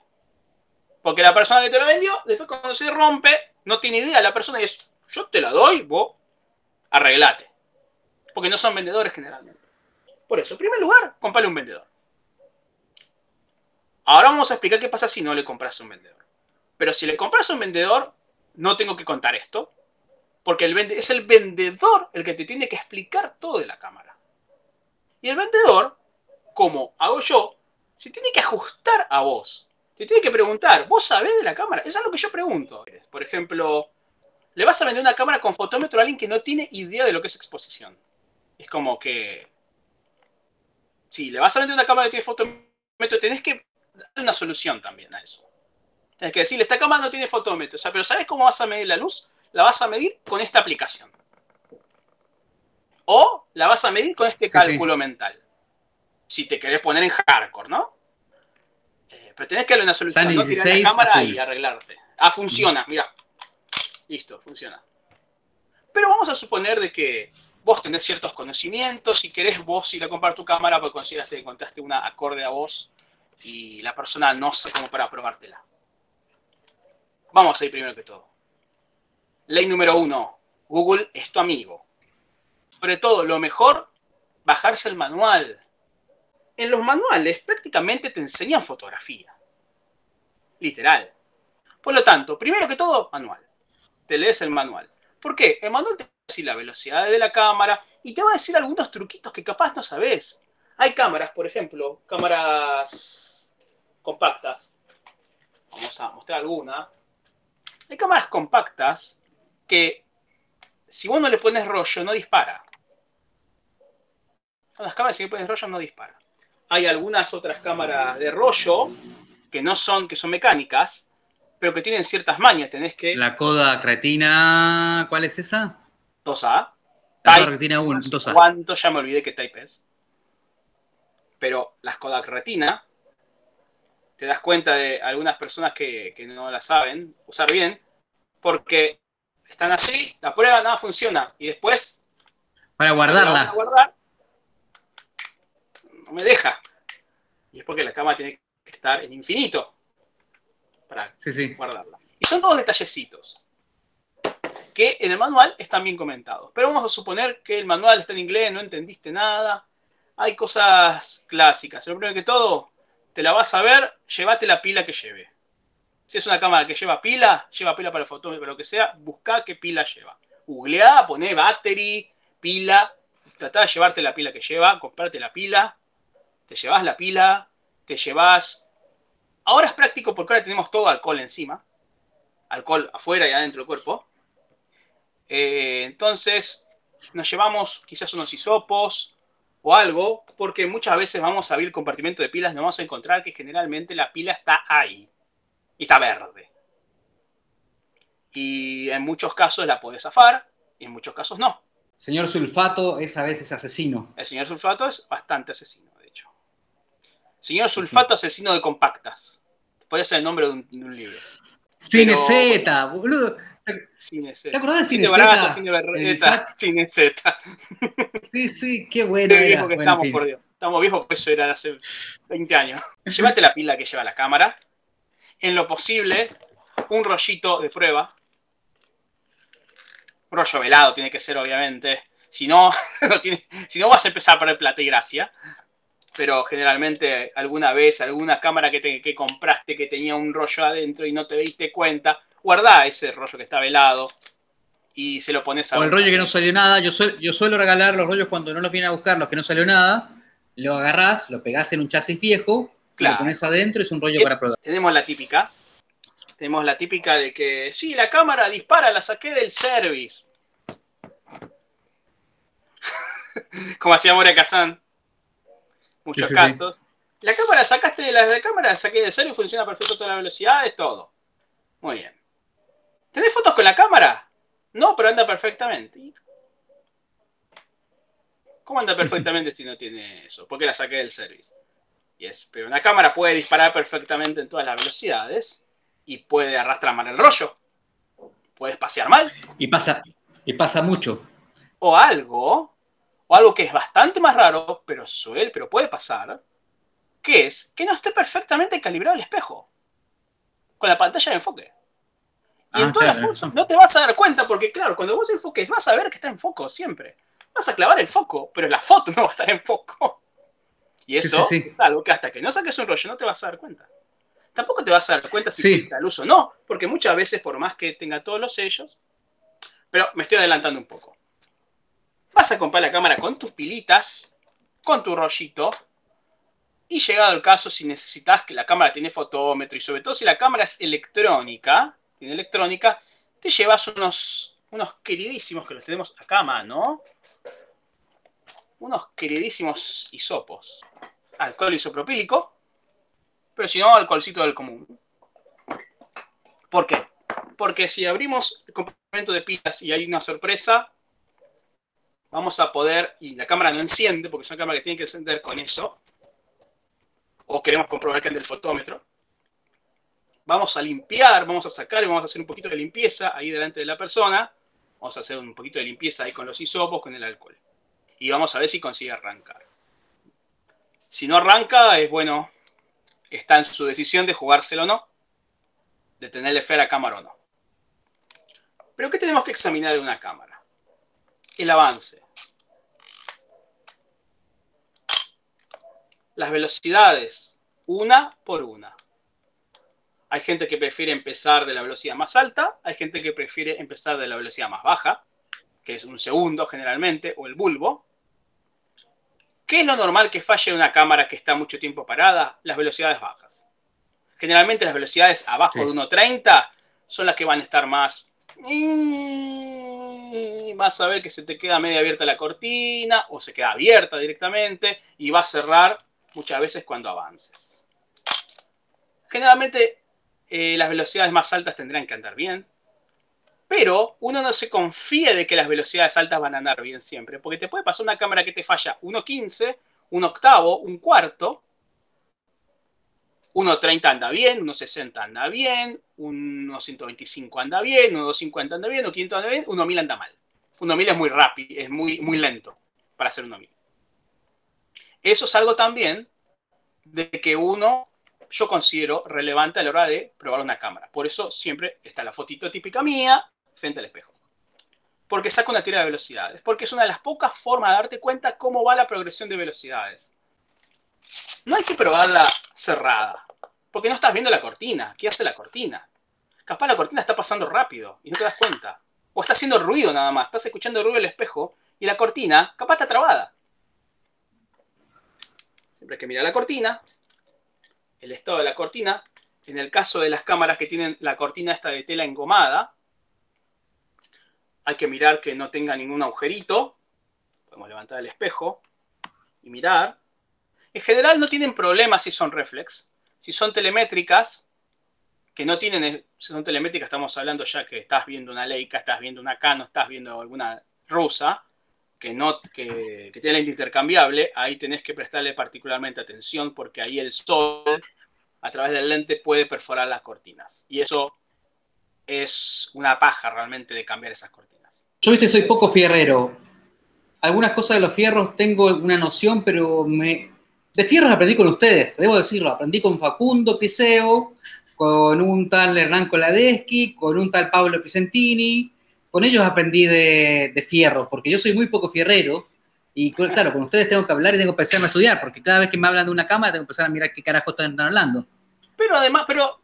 Porque la persona que te lo vendió, después cuando se rompe, no tiene idea la persona y es, yo te la doy, vos arreglate. Porque no son vendedores generalmente. Por eso, en primer lugar, comprale un vendedor. Ahora vamos a explicar qué pasa si no le compras a un vendedor. Pero si le compras a un vendedor, no tengo que contar esto, porque es el vendedor el que te tiene que explicar todo de la cámara. Y el vendedor, como hago yo, se tiene que ajustar a vos. Te tiene que preguntar, ¿vos sabés de la cámara? Eso es lo que yo pregunto. Por ejemplo, le vas a vender una cámara con fotómetro a alguien que no tiene idea de lo que es exposición. Es como que... Si le vas a vender una cámara que tiene fotómetro, tenés que... Dale una solución también a eso. Tienes que decirle, esta cámara no tiene fotómetro, o sea, pero ¿sabes cómo vas a medir la luz? La vas a medir con esta aplicación. O la vas a medir con este cálculo mental. Si te querés poner en hardcore, ¿no? Pero tenés que darle una solución, ¿no? Tirar la cámara y arreglarte. Ah, funciona, mirá. Listo, funciona. Pero vamos a suponer de que vos tenés ciertos conocimientos y querés vos ir a comprar tu cámara porque consideraste que encontraste una acorde a vos y la persona no sé cómo para probártela. Vamos a ir primero que todo. Ley número 1. Google es tu amigo. Sobre todo, lo mejor, bajarse el manual. En los manuales prácticamente te enseñan fotografía. Literal. Por lo tanto, primero que todo, manual. Te lees el manual. ¿Por qué? El manual te va a decir la velocidad de la cámara y te va a decir algunos truquitos que capaz no sabés. Hay cámaras, por ejemplo, cámaras... compactas, vamos a mostrar alguna, hay cámaras compactas que si vos no le pones rollo no dispara. Las cámaras si le pones rollo no dispara. Hay algunas otras cámaras de rollo que son mecánicas, pero que tienen ciertas mañas. Tenés que... La Kodak Retina... ¿Cuál es esa? 2A. La Kodak Retina 1, 2A. ¿Cuánto? Ya me olvidé qué type es. Pero las Kodak Retina, te das cuenta de algunas personas que no la saben usar bien, porque están así, la prueba, nada funciona, y después... Para guardarla. Para guardar, no me deja. Y es porque la cámara tiene que estar en infinito para guardarla. Y son todos detallecitos que en el manual están bien comentados. Pero vamos a suponer que el manual está en inglés, no entendiste nada. Hay cosas clásicas. Lo primero que todo, te la vas a ver, llévate la pila que lleve. Si es una cámara que lleva pila para el fotómetro, para lo que sea, busca qué pila lleva. Googleá, poné battery, pila, tratá de llevarte la pila que lleva, comprarte la pila, te llevas la pila, te llevas... Ahora es práctico porque ahora tenemos todo alcohol encima, alcohol afuera y adentro del cuerpo. Entonces nos llevamos quizás unos hisopos o algo, porque muchas veces vamos a abrir el compartimento de pilas, nos vamos a encontrar que generalmente la pila está ahí y está verde. Y en muchos casos la podés zafar y en muchos casos no. Señor Sulfato es a veces asesino. El señor Sulfato es bastante asesino. Señor Sulfato, asesino de compactas. Podría ser el nombre de un libro. Cinezeta, bueno, boludo. Cinezeta. ¿Te acordás de Cinezeta? Cinezeta. Sí, qué bueno. Qué viejo que bueno, estamos, por Dios. Estamos viejos, que eso era de hace 20 años. Llévate la pila que lleva la cámara. En lo posible, un rollito de prueba. Un rollo velado tiene que ser, obviamente. Si no vas a empezar a perder plata y gracia. Pero generalmente alguna vez, alguna cámara que compraste que tenía un rollo adentro y no te diste cuenta, guardá ese rollo que está velado y se lo pones a... O el rollo que no salió nada. Yo suelo regalar los rollos cuando no los vienen a buscar, los que no salió nada. Lo agarrás, lo pegás en un chasis viejo, claro, lo pones adentro, es un rollo para probar. Tenemos la típica. Tenemos la típica de que, sí, la cámara dispara, la saqué del service. Como hacía Mora Kazan. Muchos casos. Sí. La cámara la saqué de serio, funciona perfecto a todas las velocidades, todo. Muy bien. ¿Tenés fotos con la cámara? No, pero anda perfectamente. ¿Cómo anda perfectamente si no tiene eso? Porque la saqué del service. Yes, pero una cámara puede disparar perfectamente en todas las velocidades y puede arrastrar mal el rollo. Puede espaciar mal. Y pasa mucho. O algo que es bastante más raro, pero puede pasar, que es que no esté perfectamente calibrado el espejo con la pantalla de enfoque. Y en todas las fotos no te vas a dar cuenta porque, claro, cuando vos enfoques vas a ver que está en foco siempre. Vas a clavar el foco, pero la foto no va a estar en foco. Y eso es algo que hasta que no saques un rollo no te vas a dar cuenta. Tampoco te vas a dar cuenta si quita luz o no, porque muchas veces, por más que tenga todos los sellos... Pero me estoy adelantando un poco. Vas a comprar la cámara con tus pilitas, con tu rollito, y llegado el caso, si necesitas que la cámara tiene fotómetro, y sobre todo si la cámara es electrónica, te llevas unos queridísimos, que los tenemos acá a mano, unos queridísimos hisopos, alcohol isopropílico, pero si no, alcoholcito del común. ¿Por qué? Porque si abrimos el compartimento de pilas y hay una sorpresa, vamos a poder, y la cámara no enciende, porque es una cámara que tiene que encender con eso, o queremos comprobar que es del fotómetro, vamos a limpiar, vamos a sacar y vamos a hacer un poquito de limpieza ahí delante de la persona, vamos a hacer un poquito de limpieza ahí con los hisopos, con el alcohol, y vamos a ver si consigue arrancar. Si no arranca, es bueno, está en su decisión de jugárselo o no, de tenerle fe a la cámara o no. Pero ¿qué tenemos que examinar en una cámara? El avance, las velocidades, una por una. Hay gente que prefiere empezar de la velocidad más alta, hay gente que prefiere empezar de la velocidad más baja, que es un segundo generalmente, o el bulbo. ¿Qué es lo normal que falle una cámara que está mucho tiempo parada? Las velocidades bajas. Generalmente las velocidades abajo de 1.30 son las que van a estar más... Vas a ver que se te queda media abierta la cortina o se queda abierta directamente y va a cerrar muchas veces cuando avances. Generalmente las velocidades más altas tendrán que andar bien, pero uno no se confía de que las velocidades altas van a andar bien siempre, porque te puede pasar una cámara que te falla 1.15, un octavo, un cuarto. 1.30 anda bien, 1.60 anda bien, 1.125 anda bien, 1.250 anda bien, 1.500 anda bien, 1.000 anda mal. 1.000 es muy rápido, es muy lento para hacer 1.000. Eso es algo también de que yo considero relevante a la hora de probar una cámara. Por eso siempre está la fotito típica mía frente al espejo. Porque saco una tira de velocidades. Porque es una de las pocas formas de darte cuenta cómo va la progresión de velocidades. No hay que probarla cerrada, porque no estás viendo la cortina. ¿Qué hace la cortina? Capaz la cortina está pasando rápido y no te das cuenta. O está haciendo ruido nada más. Estás escuchando ruido del espejo y la cortina capaz está trabada. Siempre hay que mirar la cortina, el estado de la cortina. En el caso de las cámaras que tienen la cortina esta de tela engomada, hay que mirar que no tenga ningún agujerito. Podemos levantar el espejo y mirar. En general no tienen problemas si son reflex. Si son telemétricas, que no tienen... Si son telemétricas estamos hablando ya que estás viendo una Leica, estás viendo una Canon, estás viendo alguna rusa, que tiene lente intercambiable, ahí tenés que prestarle particularmente atención porque ahí el sol a través del lente puede perforar las cortinas. Y eso es una paja realmente de cambiar esas cortinas. Yo, viste, soy poco fierrero. Algunas cosas de los fierros tengo una noción, pero de fierros aprendí con ustedes, debo decirlo. Aprendí con Facundo Criseo, con un tal Hernán Coladeschi, con un tal Pablo Picentini. Con ellos aprendí de fierros, porque yo soy muy poco fierrero. Y claro, con ustedes tengo que hablar y tengo que empezar a estudiar, porque cada vez que me hablan de una cámara tengo que empezar a mirar qué carajo están hablando. Pero además, pero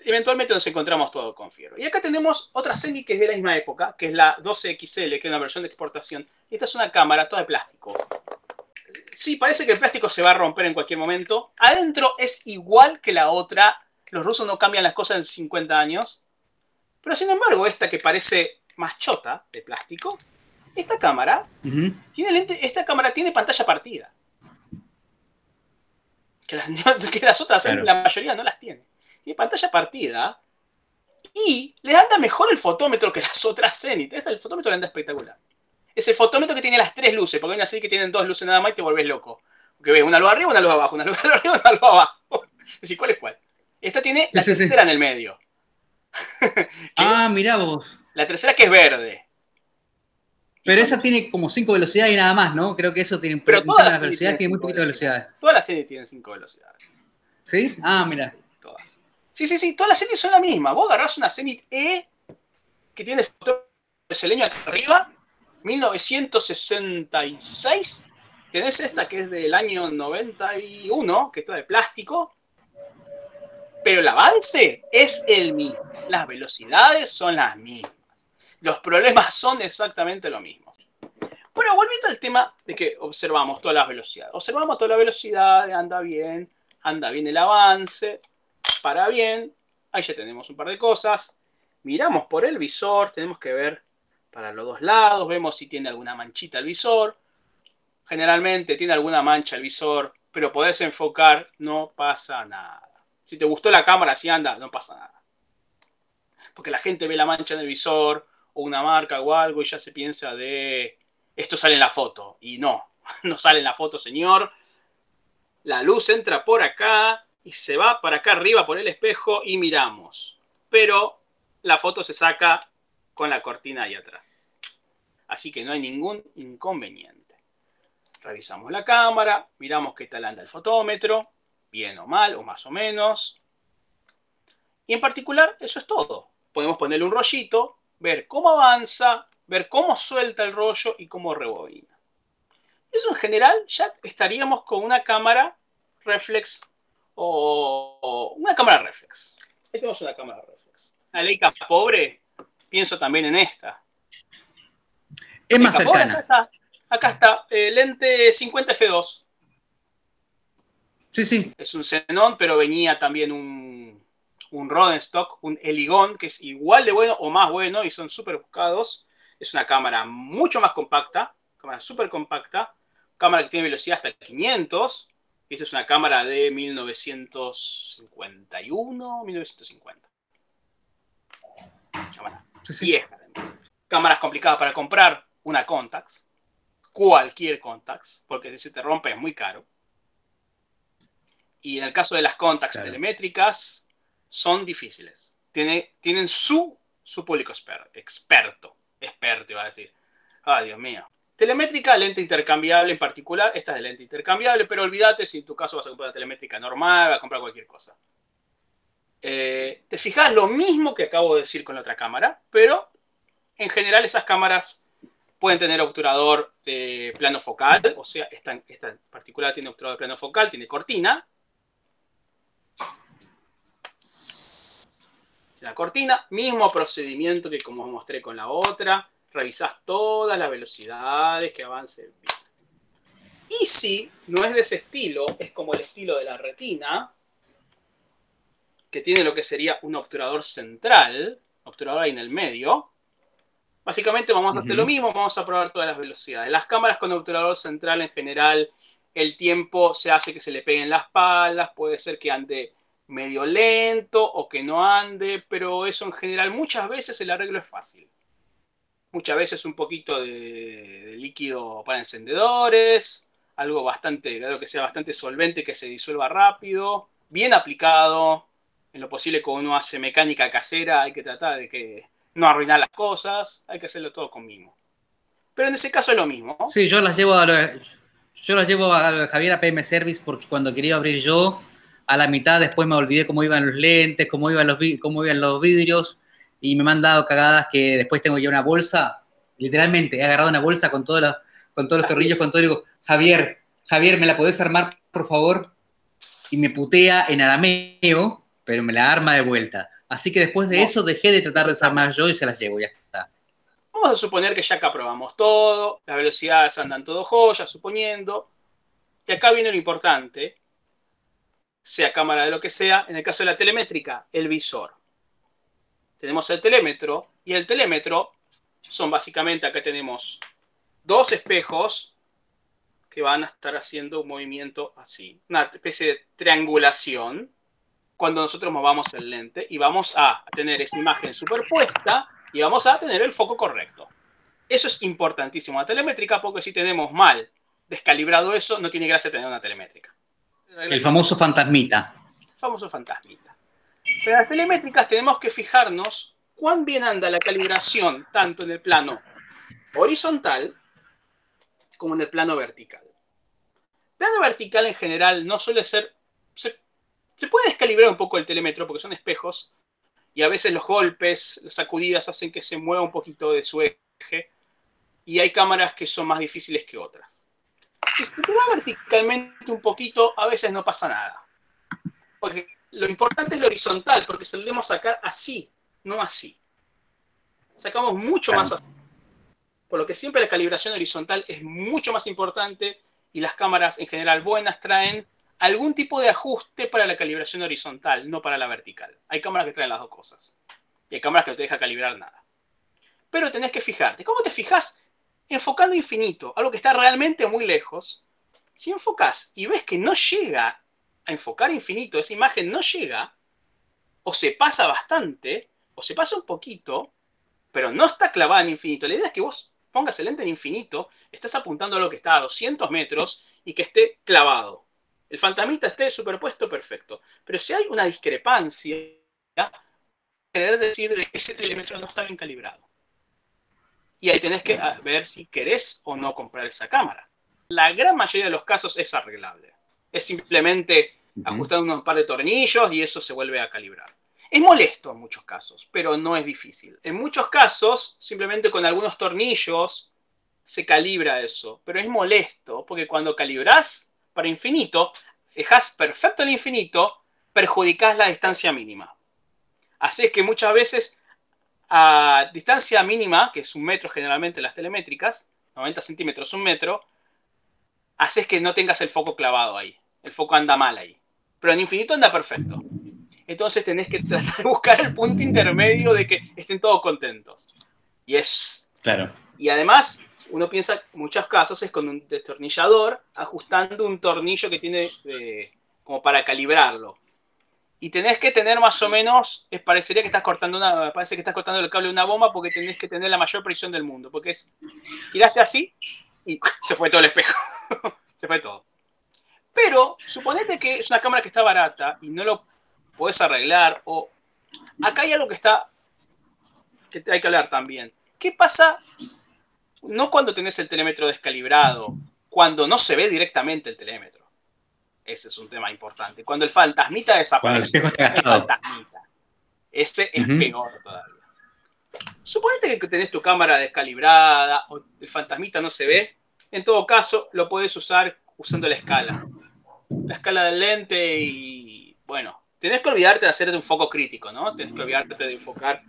eventualmente nos encontramos todo con fierro. Y acá tenemos otra Zenith que es de la misma época, que es la 12XL, que es una versión de exportación. Y esta es una cámara toda de plástico. Sí, parece que el plástico se va a romper en cualquier momento. Adentro es igual que la otra. Los rusos no cambian las cosas en 50 años. Pero sin embargo, esta que parece más chota de plástico, esta cámara, tiene lente, esta cámara tiene pantalla partida. Que las otras, claro, la mayoría no las tiene. Tiene pantalla partida y le anda mejor el fotómetro que las otras Zenith. Esta, el fotómetro le anda espectacular. Ese fotómetro que tiene las tres luces, porque hay una serie que tienen dos luces nada más y te volvés loco. Porque ves una luz arriba, una luz abajo, una luz arriba, una luz abajo. Es decir, ¿cuál es cuál? Esta tiene la tercera en el medio. Ah, mirá vos. La tercera que es verde. Pero esa tiene como 5 velocidades y nada más, ¿no? Creo que eso tiene... Pero todas las velocidades tienen muy poquitas velocidades. Todas las series tienen 5 velocidades. ¿Sí? Ah, mirá. Todas. Sí, todas las series son la misma. Vos agarrás una Zenith E que tiene el fotómetro brasileño acá arriba... 1966, tenés esta que es del año 91, que está de plástico, pero el avance es el mismo, las velocidades son las mismas, los problemas son exactamente los mismos. Bueno, volviendo al tema de que observamos todas las velocidades, anda bien el avance, para bien, ahí ya tenemos un par de cosas, miramos por el visor, tenemos que ver para los dos lados, vemos si tiene alguna manchita el visor. Generalmente tiene alguna mancha el visor, pero podés enfocar, no pasa nada. Si te gustó la cámara, si anda, no pasa nada. Porque la gente ve la mancha en el visor, o una marca o algo, y ya se piensa de... Esto sale en la foto. Y no, no sale en la foto, señor. La luz entra por acá, y se va para acá arriba por el espejo, y miramos. Pero la foto se saca con la cortina ahí atrás. Así que no hay ningún inconveniente. Revisamos la cámara, miramos qué tal anda el fotómetro, bien o mal, o más o menos. Y en particular, eso es todo. Podemos ponerle un rollito, ver cómo avanza, ver cómo suelta el rollo y cómo rebobina. Eso en general ya estaríamos con una cámara reflex o una cámara reflex. Ahí tenemos una cámara reflex. Una Leica pobre... Pienso también en esta. Es más cercana. Acá está lente 50F2. Sí. Es un xenón, pero venía también un Rodenstock, un Eligón, que es igual de bueno o más bueno y son súper buscados. Es una cámara mucho más compacta, cámara súper compacta, cámara que tiene velocidad hasta 500, Esta es una cámara de 1951, 1950. Cámara vieja. Cámaras complicadas para comprar, una Contax. Cualquier Contax, porque si se te rompe es muy caro. Y en el caso de las Contax telemétricas, son difíciles. Tienen su público experto, iba a decir. Ah, Dios mío. Telemétrica, lente intercambiable en particular. Esta es de lente intercambiable, pero olvídate si en tu caso vas a comprar una telemétrica normal, vas a comprar cualquier cosa. Te fijas lo mismo que acabo de decir con la otra cámara, pero en general esas cámaras pueden tener obturador de plano focal, o sea, esta en particular tiene obturador de plano focal, tiene cortina. La cortina, mismo procedimiento que como mostré con la otra, revisás todas las velocidades que avance. Y si no es de ese estilo, es como el estilo de la Retina, que tiene lo que sería un obturador central, obturador ahí en el medio. Básicamente vamos a hacer lo mismo, vamos a probar todas las velocidades. Las cámaras con obturador central en general, el tiempo se hace que se le peguen las palas, puede ser que ande medio lento o que no ande, pero eso en general muchas veces el arreglo es fácil. Muchas veces un poquito de líquido para encendedores, algo bastante, claro que sea bastante solvente, que se disuelva rápido, bien aplicado, en lo posible como uno hace mecánica casera hay que tratar de que no arruinar las cosas, hay que hacerlo todo con mimo. Pero en ese caso es lo mismo. Sí, yo las llevo a Javier a PM Service porque cuando quería abrir yo, a la mitad después me olvidé cómo iban los lentes, cómo iban los vidrios, y me han dado cagadas que después tengo ya una bolsa, literalmente, he agarrado una bolsa con todos los tornillos, con todo, y digo, Javier, ¿me la podés armar, por favor? Y me putea en arameo, pero me la arma de vuelta. Así que después de eso dejé de tratar de desarmar yo y se las llevo, ya está. Vamos a suponer que ya acá probamos todo, las velocidades andan todo joya, suponiendo. Y acá viene lo importante, sea cámara de lo que sea, en el caso de la telemétrica, el visor. Tenemos el telémetro, y el telémetro son básicamente, acá tenemos dos espejos que van a estar haciendo un movimiento así, una especie de triangulación, cuando nosotros movamos el lente y vamos a tener esa imagen superpuesta y vamos a tener el foco correcto. Eso es importantísimo en la telemétrica porque si tenemos mal descalibrado eso, no tiene gracia tener una telemétrica. El famoso fantasmita. El famoso fantasmita. Pero en las telemétricas tenemos que fijarnos cuán bien anda la calibración tanto en el plano horizontal como en el plano vertical. El plano vertical en general no suele ser... Se puede descalibrar un poco el telémetro porque son espejos y a veces los golpes, las sacudidas hacen que se mueva un poquito de su eje y hay cámaras que son más difíciles que otras. Si se mueve verticalmente un poquito, a veces no pasa nada. Porque lo importante es lo horizontal porque solemos sacar así, no así. Sacamos mucho más así. Por lo que siempre la calibración horizontal es mucho más importante y las cámaras en general buenas traen algún tipo de ajuste para la calibración horizontal, no para la vertical. Hay cámaras que traen las dos cosas. Y hay cámaras que no te dejan calibrar nada. Pero tenés que fijarte. ¿Cómo te fijas? Enfocando infinito, algo que está realmente muy lejos. Si enfocas y ves que no llega a enfocar infinito, esa imagen no llega, o se pasa bastante, o se pasa un poquito, pero no está clavada en infinito. La idea es que vos pongas el lente en infinito, estás apuntando a lo que está a 200 metros y que esté clavado. El fantasmita esté superpuesto, perfecto. Pero si hay una discrepancia, querer decir de que ese telemetro no está bien calibrado. Y ahí tenés que ver si querés o no comprar esa cámara. La gran mayoría de los casos es arreglable. Es simplemente ajustar unos par de tornillos y eso se vuelve a calibrar. Es molesto en muchos casos, pero no es difícil. En muchos casos, simplemente con algunos tornillos se calibra eso. Pero es molesto porque cuando calibrás para infinito, dejas perfecto el infinito, perjudicás la distancia mínima. Así es que muchas veces a distancia mínima, que es un metro generalmente las telemétricas, 90 centímetros, un metro, haces que no tengas el foco clavado ahí. El foco anda mal ahí. Pero en infinito anda perfecto. Entonces tenés que tratar de buscar el punto intermedio de que estén todos contentos. Y es... Claro. Y además, uno piensa en muchos casos es con un destornillador ajustando un tornillo que tiene como para calibrarlo. Y tenés que tener más o menos, parecería que estás cortando parece que estás cortando el cable de una bomba, porque tenés que tener la mayor precisión del mundo, porque es, tiraste así y se fue todo el espejo, se fue todo. Pero suponete que es una cámara que está barata y no lo podés arreglar, o acá hay algo que está, que hay que hablar también. ¿Qué pasa? No cuando tenés el telémetro descalibrado, cuando no se ve directamente el telémetro. Ese es un tema importante. Cuando el fantasmita desaparece. Cuando el espejo está gastado. Ese es peor todavía. Suponete que tenés tu cámara descalibrada o el fantasmita no se ve. En todo caso, lo podés usar usando la escala. La escala del lente y, bueno, tenés que olvidarte de hacerte un foco crítico, ¿no? Tenés que olvidarte de enfocar.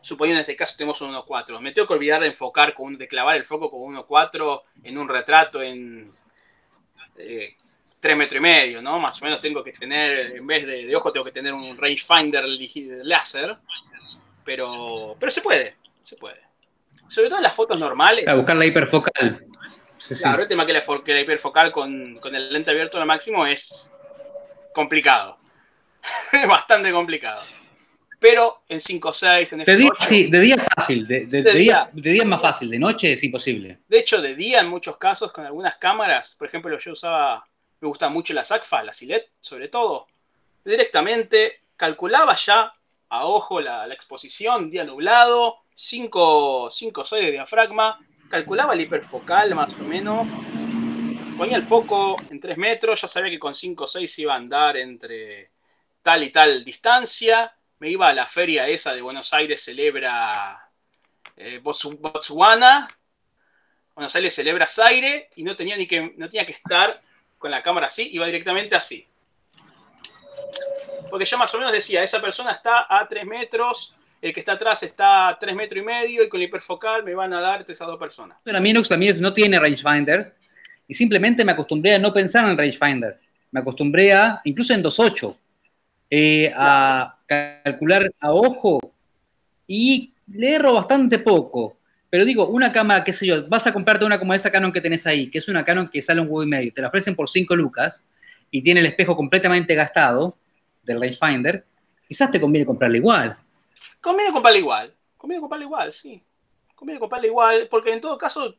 Suponiendo en este caso tenemos un 1.4. Me tengo que olvidar de enfocar, de clavar el foco con 1.4 en un retrato en 3,5 metros, ¿no? Más o menos tengo que tener, en vez de ojo, tengo que tener un rangefinder láser. Pero se puede, se puede. Sobre todo en las fotos normales. A buscar la hiperfocal. Sí, claro, sí. El tema que la hiperfocal con el lente abierto al máximo es complicado. Bastante complicado. Pero en 5.6, en F8... Sí, de día es fácil, de día es más fácil, de noche es imposible. De hecho, de día en muchos casos, con algunas cámaras, por ejemplo, yo usaba, me gustaba mucho la SACFA, la Silet, sobre todo, directamente calculaba ya a ojo la exposición, día nublado, 5.6 de diafragma, calculaba el hiperfocal más o menos, ponía el foco en 3 metros, ya sabía que con 5.6 iba a andar entre tal y tal distancia. Me iba a la feria esa de Buenos Aires, celebra Botsuana. Buenos Aires celebra Zaire y no tenía que estar con la cámara así, iba directamente así. Porque ya más o menos decía, esa persona está a 3 metros, el que está atrás está a 3,5 metros y con el hiperfocal me van a dar esas dos personas. Pero Minox no tiene rangefinder y simplemente me acostumbré a no pensar en rangefinder. Me acostumbré a, incluso en 2.8, a calcular a ojo y le erro bastante poco. Pero digo, una cámara, qué sé yo, vas a comprarte una como esa Canon que tenés ahí, que es una Canon que sale un huevo y medio, te la ofrecen por 5 lucas y tiene el espejo completamente gastado del rangefinder, quizás te conviene comprarla igual. Sí. Conviene comprarla igual, porque en todo caso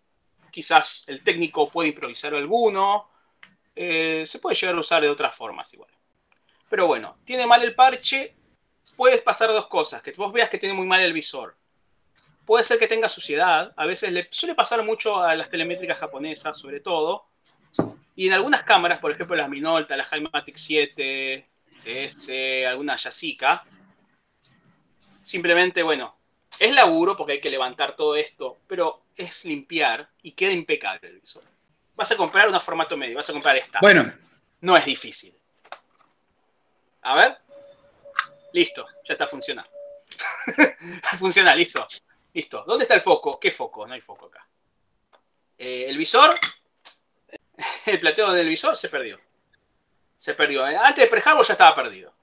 quizás el técnico puede improvisar alguno, se puede llegar a usar de otras formas igual. Pero bueno, tiene mal el parche, puedes pasar dos cosas. Que vos veas que tiene muy mal el visor. Puede ser que tenga suciedad. A veces le suele pasar mucho a las telemétricas japonesas, sobre todo. Y en algunas cámaras, por ejemplo las Minolta, las Hallmatic 7, TS, alguna Yashica. Simplemente, bueno, es laburo porque hay que levantar todo esto. Pero es limpiar y queda impecable el visor. Vas a comprar un formato medio, vas a comprar esta. Bueno. No es difícil. A ver. Listo, ya está, funciona. Funciona, listo. Listo. ¿Dónde está el foco? ¿Qué foco? No hay foco acá. El visor. El plateo del visor se perdió. Se perdió. Antes de prejarlo ya estaba perdido.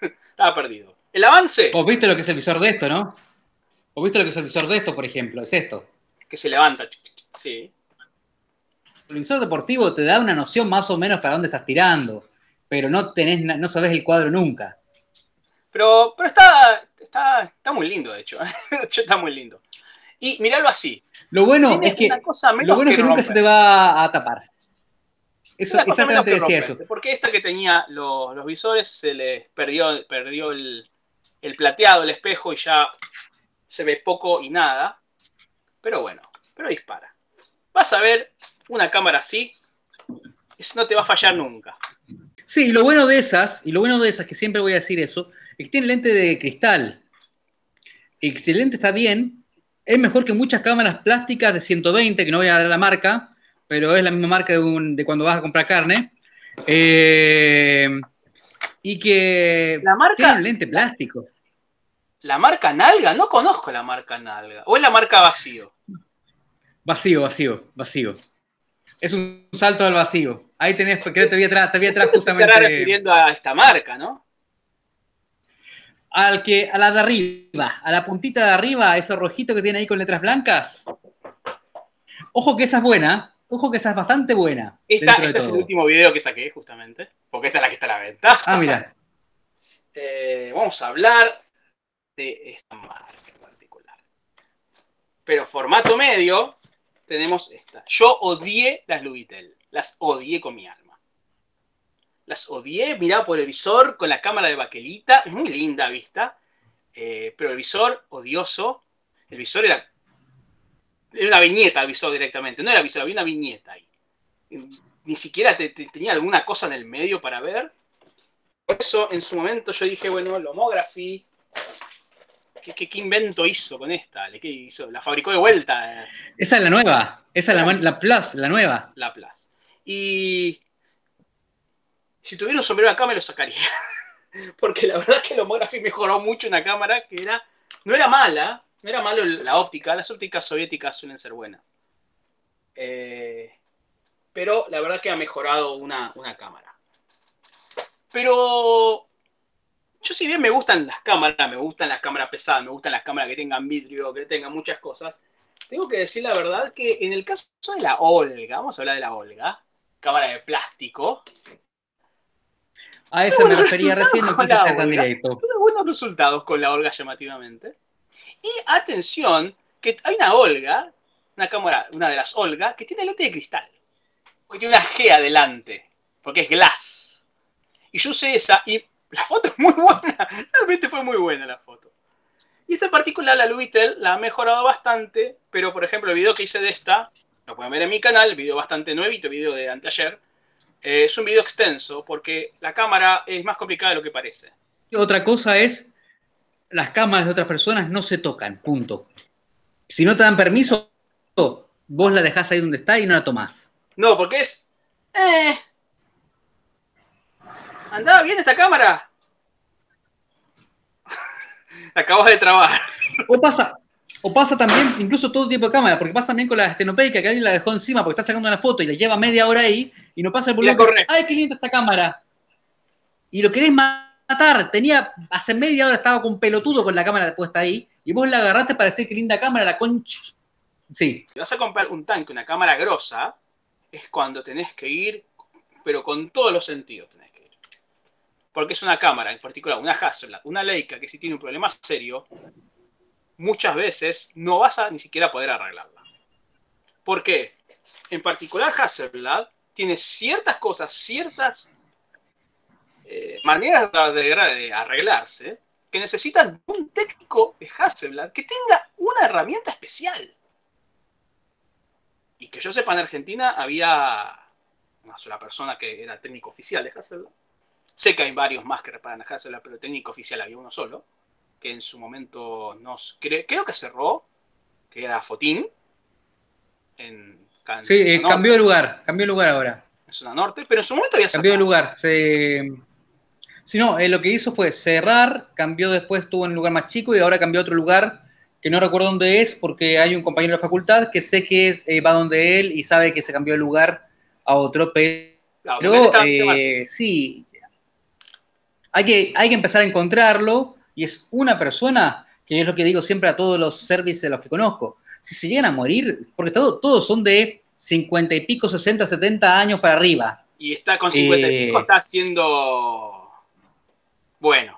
Estaba perdido. El avance. ¿Vos viste lo que es el visor de esto, no? ¿Vos viste lo que es el visor de esto, por ejemplo? Es esto. Que se levanta. Sí. El visor deportivo te da una noción más o menos para dónde estás tirando. Pero no sabés el cuadro nunca. Pero está muy lindo, de hecho. Está muy lindo. Y miralo así. Lo bueno es que nunca se te va a tapar. Eso, exactamente decía eso. Porque esta que tenía los visores se les perdió el plateado, el espejo, y ya se ve poco y nada. Pero bueno, pero dispara. Vas a ver una cámara así, no te va a fallar nunca. Sí, y lo bueno de esas, que siempre voy a decir eso, es que tiene lente de cristal. Excelente, está bien. Es mejor que muchas cámaras plásticas de 120, que no voy a dar la marca, pero es la misma marca de cuando vas a comprar carne. Y que la marca, tiene un lente plástico. ¿La marca Nalga? No conozco la marca Nalga. ¿O es la marca Vacío? Vacío. Es un salto al vacío. Ahí tenés, porque te vi atrás justamente. Te estarás refiriendo a esta marca, ¿no? A la de arriba, a la puntita de arriba, eso rojito que tiene ahí con letras blancas. Ojo que esa es buena. Ojo que esa es bastante buena. Esta es el último video que saqué, justamente. Porque esta es la que está a la venta. Ah, mira. Vamos a hablar de esta marca en particular. Pero formato medio, tenemos esta. Yo odié las Lubitel. Las odié con mi alma. Las odié, mirá, por el visor, con la cámara de baquelita. Es muy linda vista. Pero el visor, odioso. El visor era... Era una viñeta el visor directamente. No era visor, había una viñeta ahí. Ni siquiera tenía alguna cosa en el medio para ver. Por eso, en su momento, yo dije, bueno, Lomography... ¿Qué invento hizo con esta? ¿Qué hizo? La fabricó de vuelta. Esa es la nueva. Esa es la Plus, la nueva. La Plus. Y... Si tuviera un sombrero acá, me lo sacaría. Porque la verdad es que Lomography mejoró mucho una cámara que era... No era mala... No era malo la óptica, las ópticas soviéticas suelen ser buenas. Pero la verdad que ha mejorado una cámara. Pero yo, si bien me gustan las cámaras pesadas, me gustan las cámaras que tengan vidrio, que tengan muchas cosas, tengo que decir la verdad que en el caso de la Holga, vamos a hablar de la Holga, cámara de plástico. A eso me refería recién, no pensé estar tan directo. Tuve buenos resultados con la Holga llamativamente. Y atención, que hay una Holga, una cámara, una de las Holga, que tiene lente de cristal. Porque tiene una G adelante, porque es glass. Y yo usé esa y la foto es muy buena. Realmente fue muy buena la foto. Y esta en particular, la Lubitel, la ha mejorado bastante. Pero, por ejemplo, el video que hice de esta, lo pueden ver en mi canal, video bastante nuevito, video de anteayer. Es un video extenso porque la cámara es más complicada de lo que parece. Y otra cosa es... Las cámaras de otras personas no se tocan, punto. Si no te dan permiso, vos la dejás ahí donde está y no la tomás. No, porque es... ¿Andaba bien esta cámara? La acabas de trabar. O pasa también, incluso todo tipo de cámara, porque pasa también con la estenopeica, que alguien la dejó encima porque está sacando una foto y la lleva media hora ahí, y no pasa el volumen. ¡Ay, qué linda esta cámara! Y lo querés más... Tenía, hace media hora estaba con pelotudo con la cámara puesta ahí, y vos la agarraste para decir que linda cámara, la concha. Sí. Si vas a comprar un tanque, una cámara grosa, es cuando tenés que ir, pero con todos los sentidos tenés que ir. Porque es una cámara, en particular, una Hasselblad, una Leica, que si tiene un problema serio, muchas veces no vas a ni siquiera poder arreglarla. ¿Por qué? En particular, Hasselblad tiene ciertas cosas, ciertas... maneras de arreglarse que necesitan un técnico de Hasselblad que tenga una herramienta especial. Y que yo sepa, en Argentina había una sola persona que era técnico oficial de Hasselblad. Sé que hay varios más que reparan a Hasselblad, pero técnico oficial había uno solo, que en su momento creo que cerró, que era Fotín. Sí, cambió de lugar ahora. En Zona Norte, pero en su momento había cerrado. Cambió de lugar, Si no, lo que hizo fue cerrar, cambió después, estuvo en un lugar más chico y ahora cambió a otro lugar que no recuerdo dónde es porque hay un compañero de la facultad que sé que va donde él y sabe que se cambió de lugar a otro, pero sí, hay que empezar a encontrarlo y es una persona, que es lo que digo siempre a todos los servicios de los que conozco, si se llegan a morir, porque todos son de 50 y pico, 60, 70 años para arriba. Y está con 50 y pico, está haciendo... Bueno.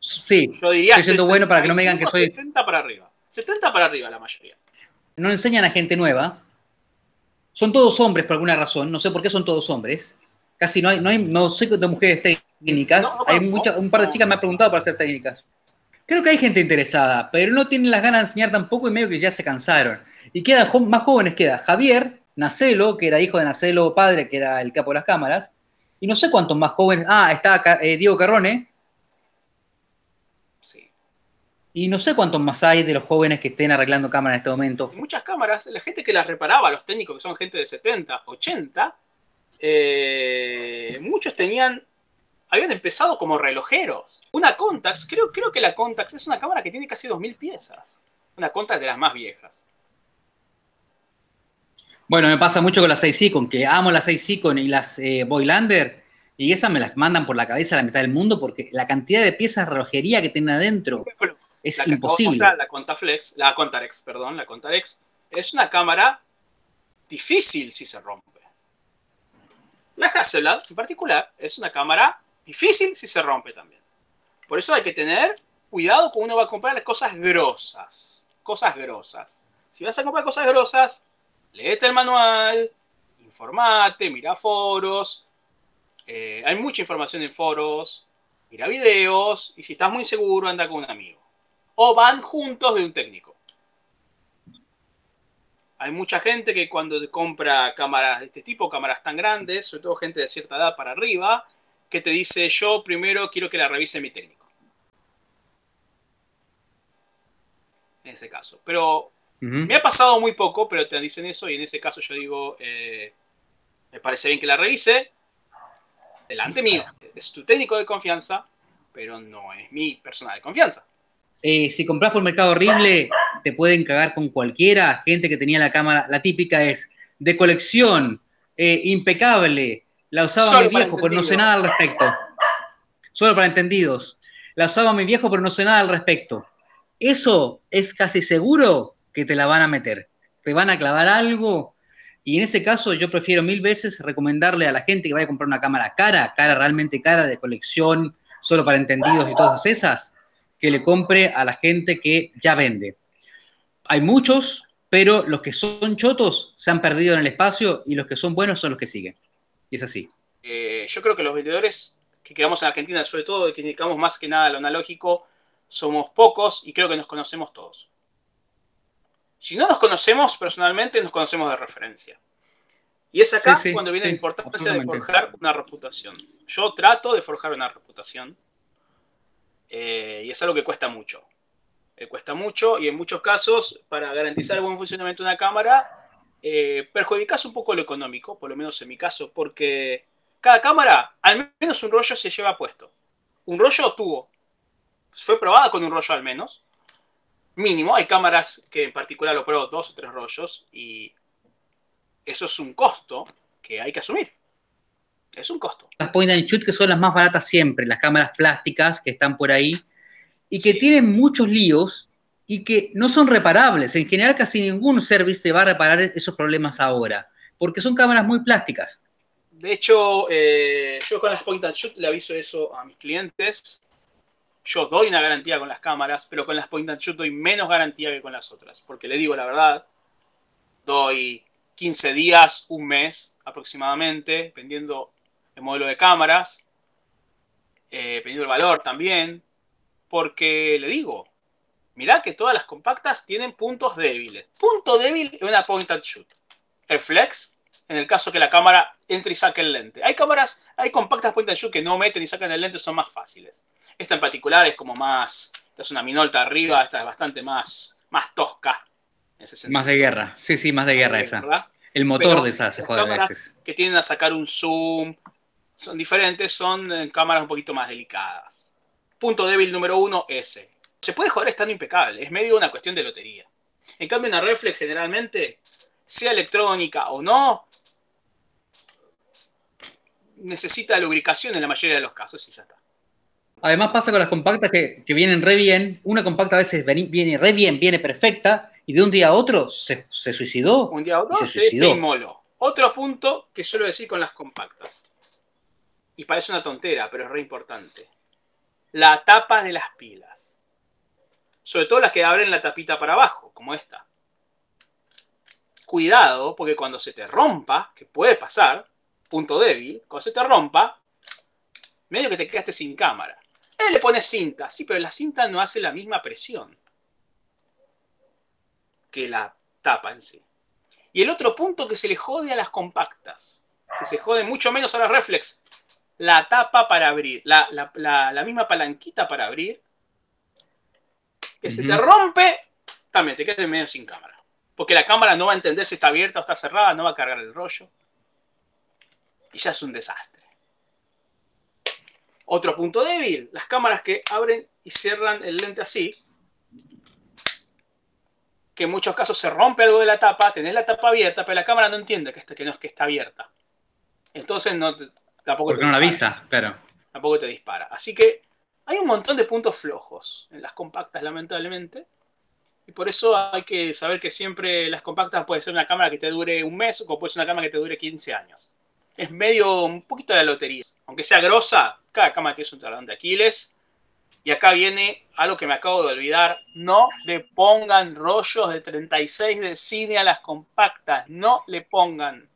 Sí, yo diría estoy siendo 60, bueno para que no me digan que soy... 70 para arriba. 70 para arriba la mayoría. No enseñan a gente nueva. Son todos hombres por alguna razón. No sé por qué son todos hombres. Casi no sé de mujeres técnicas. Un par de chicas me han preguntado para hacer técnicas. Creo que hay gente interesada, pero no tienen las ganas de enseñar tampoco y medio que ya se cansaron. Y quedan más jóvenes. Queda Javier Nacelo, que era hijo de Nacelo padre, que era el capo de las cámaras. Y no sé cuántos más jóvenes. Ah, está Diego Carrone. Y no sé cuántos más hay de los jóvenes que estén arreglando cámaras en este momento. Muchas cámaras, la gente que las reparaba, los técnicos que son gente de 70, 80, muchos habían empezado como relojeros. Una Contax, creo que la Contax es una cámara que tiene casi 2000 piezas. Una Contax de las más viejas. Bueno, me pasa mucho con las Zeiss Ikon, que amo las Zeiss Ikon y las Voigtländer. Y esas me las mandan por la cabeza a la mitad del mundo porque la cantidad de piezas de relojería que tienen adentro... Es imposible. La Contarex, perdón, la Contarex es una cámara difícil si se rompe. La Hasselblad en particular es una cámara difícil si se rompe también. Por eso hay que tener cuidado cuando uno va a comprar cosas grosas. Cosas grosas. Si vas a comprar cosas grosas, léete el manual, informate, mira foros. Hay mucha información en foros. Mira videos. Y si estás muy seguro, anda con un amigo. O van juntos de un técnico. Hay mucha gente que cuando compra cámaras de este tipo, cámaras tan grandes, sobre todo gente de cierta edad para arriba, que te dice, yo primero quiero que la revise mi técnico. En ese caso. Pero me ha pasado muy poco, pero te dicen eso y en ese caso yo digo, me parece bien que la revise. Delante mío. Es tu técnico de confianza, pero no es mi persona de confianza. Si compras por Mercado Horrible, te pueden cagar con cualquiera. Gente que tenía la cámara, la típica es de colección, impecable. La usaba mi viejo, pero no sé nada al respecto. Solo para entendidos. La usaba mi viejo, pero no sé nada al respecto. Eso es casi seguro que te la van a meter. Te van a clavar algo. Y en ese caso yo prefiero mil veces recomendarle a la gente que vaya a comprar una cámara cara, realmente cara, de colección, solo para entendidos y todas esas, que le compre a la gente que ya vende. Hay muchos, pero los que son chotos se han perdido en el espacio y los que son buenos son los que siguen. Y es así. Yo creo que los vendedores que quedamos en Argentina, sobre todo que dedicamos más que nada a lo analógico, somos pocos y creo que nos conocemos todos. Si no nos conocemos personalmente, nos conocemos de referencia. Y es acá cuando viene la importancia de forjar una reputación. Yo trato de forjar una reputación. Y es algo que cuesta mucho. Cuesta mucho y en muchos casos, para garantizar el buen funcionamiento de una cámara, perjudicas un poco lo económico, por lo menos en mi caso, porque cada cámara, al menos un rollo se lleva puesto. Un rollo tuvo. Fue probada con un rollo al menos. Mínimo, hay cámaras que en particular lo pruebo 2 o 3 rollos y eso es un costo que hay que asumir. Es un costo. Las point and shoot que son las más baratas siempre, las cámaras plásticas que están por ahí y que tienen muchos líos y que no son reparables. En general casi ningún service te va a reparar esos problemas ahora porque son cámaras muy plásticas. De hecho, yo con las point and shoot le aviso eso a mis clientes. Yo doy una garantía con las cámaras, pero con las point and shoot doy menos garantía que con las otras. Porque le digo la verdad, doy 15 días, un mes aproximadamente, dependiendo el modelo de cámaras, dependiendo el valor también. Porque le digo, mirá que todas las compactas tienen puntos débiles. Punto débil en una point and shoot. El flex, en el caso que la cámara entre y saque el lente. Hay cámaras, hay compactas point and shoot que no meten y sacan el lente, son más fáciles. Esta en particular es como más... Esta es una Minolta arriba, esta es bastante más tosca. En ese sentido. Más de guerra. Sí, sí, más de guerra esa. El motor pero de esa se juega a veces. Que tienden a sacar un zoom. Son diferentes, son cámaras un poquito más delicadas. Punto débil número 1, ese. Se puede jugar estando impecable. Es medio una cuestión de lotería. En cambio, una reflex generalmente, sea electrónica o no, necesita lubricación en la mayoría de los casos y ya está. Además pasa con las compactas que vienen re bien. Una compacta a veces viene re bien, viene perfecta, y de un día a otro se suicidó. Un día a otro se inmoló. Otro punto que suelo decir con las compactas, y parece una tontera, pero es re importante. La tapa de las pilas. Sobre todo las que abren la tapita para abajo, como esta. Cuidado, porque cuando se te rompa, que puede pasar, punto débil, cuando se te rompa, medio que te quedaste sin cámara. Él le pone cinta, sí, pero la cinta no hace la misma presión que la tapa en sí. Y el otro punto que se le jode a las compactas, que se jode mucho menos a las reflex, la tapa para abrir, la misma palanquita para abrir, que se te rompe, también te quedas medio sin cámara. Porque la cámara no va a entender si está abierta o está cerrada, no va a cargar el rollo. Y ya es un desastre. Otro punto débil, las cámaras que abren y cierran el lente así, que en muchos casos se rompe algo de la tapa, tenés la tapa abierta, pero la cámara no entiende que no es que está abierta. Entonces no tampoco porque te no dispara. La avisa, claro. Tampoco te dispara. Así que hay un montón de puntos flojos en las compactas, lamentablemente, Y por eso hay que saber que siempre las compactas puede ser una cámara que te dure un mes o puede ser una cámara que te dure 15 años. Es medio, un poquito de la lotería. Aunque sea grosa, cada cámara tiene su talón de Aquiles. Y acá viene algo que me acabo de olvidar. No le pongan rollos de 36 de cine a las compactas. No le pongan.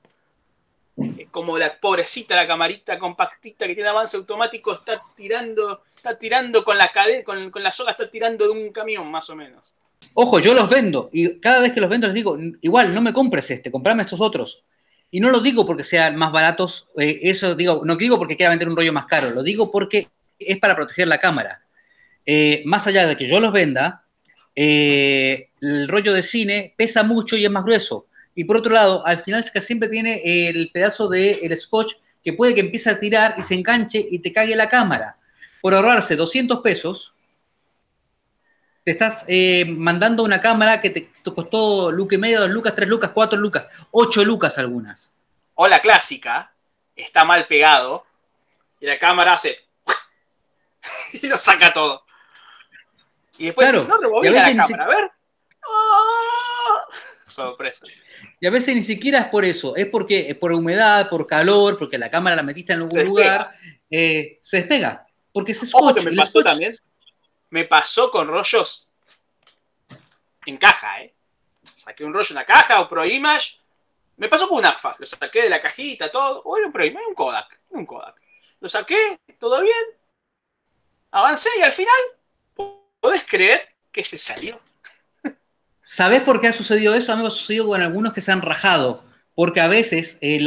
Como la pobrecita, la camarita compactita que tiene avance automático, está tirando con la cadena, con la soga, está tirando de un camión, más o menos. Ojo, yo los vendo. Y cada vez que los vendo les digo, igual, no me compres este, comprame estos otros. Y no lo digo porque sean más baratos, eso digo, no digo porque quiera vender un rollo más caro, lo digo porque es para proteger la cámara. Más allá de que yo los venda, el rollo de cine pesa mucho y es más grueso. Y por otro lado, al final siempre tiene el pedazo del scotch que puede que empiece a tirar y se enganche y te cague la cámara. Por ahorrarse 200 pesos, te estás mandando una cámara que te costó luca y medio, 2 lucas, 3 lucas, 4 lucas, 8 lucas algunas. O la clásica, está mal pegado y la cámara hace y lo saca todo. Y después claro, dices, no rebobina la cámara, a ver. ¡Oh! Sorpresa. Y a veces ni siquiera es por eso, es porque es por humedad, por calor, porque la cámara la metiste en algún lugar, se despega. Porque se escucha. Ojo, que me pasó escucha. También. Me pasó con rollos en caja, Saqué un rollo en la caja o ProImage. Me pasó con un ACFA. Lo saqué de la cajita, todo. Bueno, un ProImage, un Kodak. Lo saqué, todo bien. Avancé y al final, ¿podés creer que se salió? ¿Sabés por qué ha sucedido eso? A mí me ha sucedido con algunos que se han rajado, porque a veces he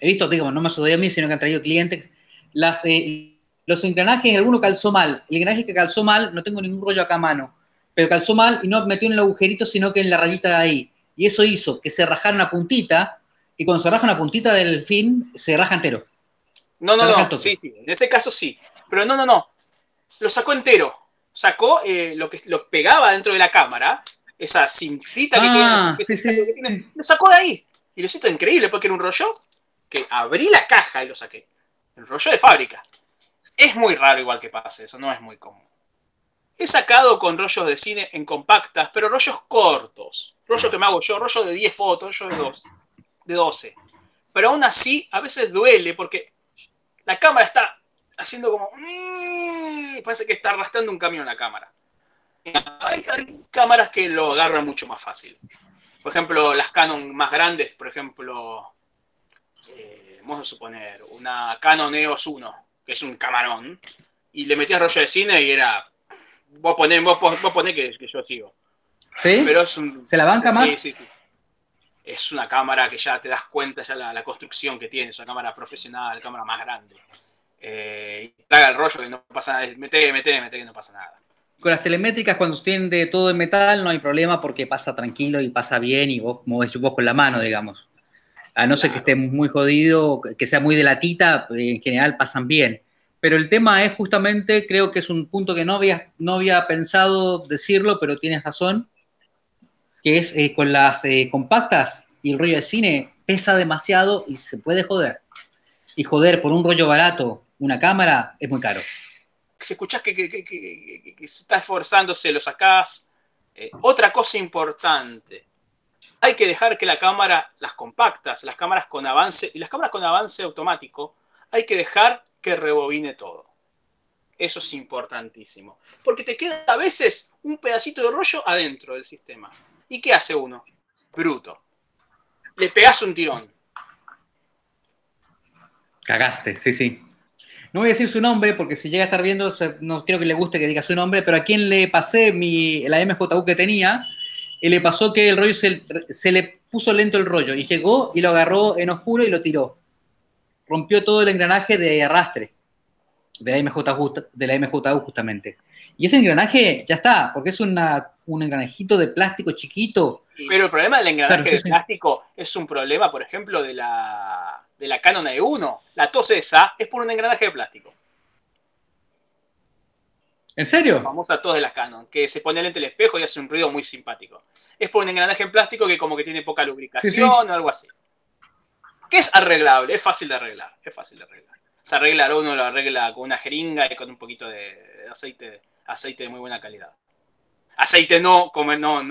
visto, digamos, no me ha sucedido a mí, sino que han traído clientes, los engranajes, alguno calzó mal. El engranaje que calzó mal, no tengo ningún rollo acá a mano, pero calzó mal y no metió en el agujerito, sino que en la rayita de ahí. Y eso hizo que se rajara una puntita, y cuando se raja una puntita del fin, se raja entero. No, sí, en ese caso sí. Pero no, lo sacó entero. Sacó lo pegaba dentro de la cámara, esa cintita que tiene, lo sacó de ahí. Y lo siento increíble porque era un rollo que abrí la caja y lo saqué. El rollo de fábrica. Es muy raro igual que pase eso, no es muy común. He sacado con rollos de cine en compactas, pero rollos cortos. Rollo que me hago yo, rollo de 10 fotos, rollo de 12. Pero aún así, a veces duele porque la cámara está haciendo como... parece que está arrastrando un camión la cámara. Hay cámaras que lo agarran mucho más fácil. Por ejemplo, las Canon más grandes, por ejemplo, vamos a suponer, una Canon EOS 1, que es un camarón, y le metías rollo de cine y era... Vos ponés que yo sigo. ¿Sí? Pero es un, ¿se la banca más? Sí. Es una cámara que ya te das cuenta, ya la construcción que tiene, es una cámara profesional, cámara más grande. Y traga el rollo que no pasa nada, mete que no pasa nada. Con las telemétricas cuando tienen de todo en metal no hay problema porque pasa tranquilo y pasa bien y vos movés con la mano, digamos. A no ser que esté muy jodido, que sea muy de latita, en general pasan bien. Pero el tema es justamente, creo que es un punto que no había pensado decirlo, pero tienes razón, que es con las compactas y el rollo de cine pesa demasiado y se puede joder. Y joder, por un rollo barato, una cámara, es muy caro. Si escuchás que se está esforzándose, lo sacás. Otra cosa importante, hay que dejar que la cámara, las compactas, las cámaras con avance, y las cámaras con avance automático, hay que dejar que rebobine todo. Eso es importantísimo. Porque te queda a veces un pedacito de rollo adentro del sistema. ¿Y qué hace uno? Bruto. Le pegás un tirón. Cagaste, sí. No voy a decir su nombre porque si llega a estar viendo, no creo que le guste que diga su nombre, pero a quien le pasé la MJU que tenía, le pasó que el rollo se le puso lento el rollo y llegó y lo agarró en oscuro y lo tiró. Rompió todo el engranaje de arrastre de la MJU justamente. Y ese engranaje ya está, porque es un engranajito de plástico chiquito. Pero el problema del engranaje plástico es un problema, por ejemplo, de la Canon AE-1, la tos esa, es por un engranaje de plástico. ¿En serio? La famosa tos de las Canon, que se pone lente el espejo y hace un ruido muy simpático. Es por un engranaje en plástico que como que tiene poca lubricación o algo así. Que es arreglable, es fácil de arreglar. Se arregla, uno lo arregla con una jeringa y con un poquito de aceite de muy buena calidad. Aceite no, como no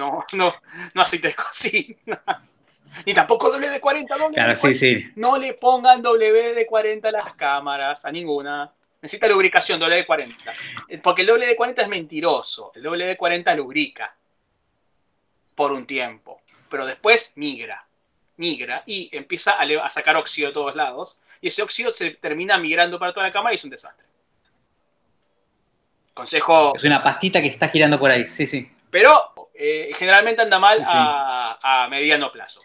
aceite de cocina. Ni tampoco WD-40. Claro, sí, sí. No le pongan WD-40 a las cámaras, a ninguna. Necesita lubricación, WD-40. Porque el WD-40 es mentiroso. El WD-40 lubrica por un tiempo, pero después migra y empieza a sacar óxido de todos lados. Y ese óxido se termina migrando para toda la cámara y es un desastre. Consejo... Es una pastita que está girando por ahí, sí, sí. Pero generalmente anda mal, sí. A mediano plazo.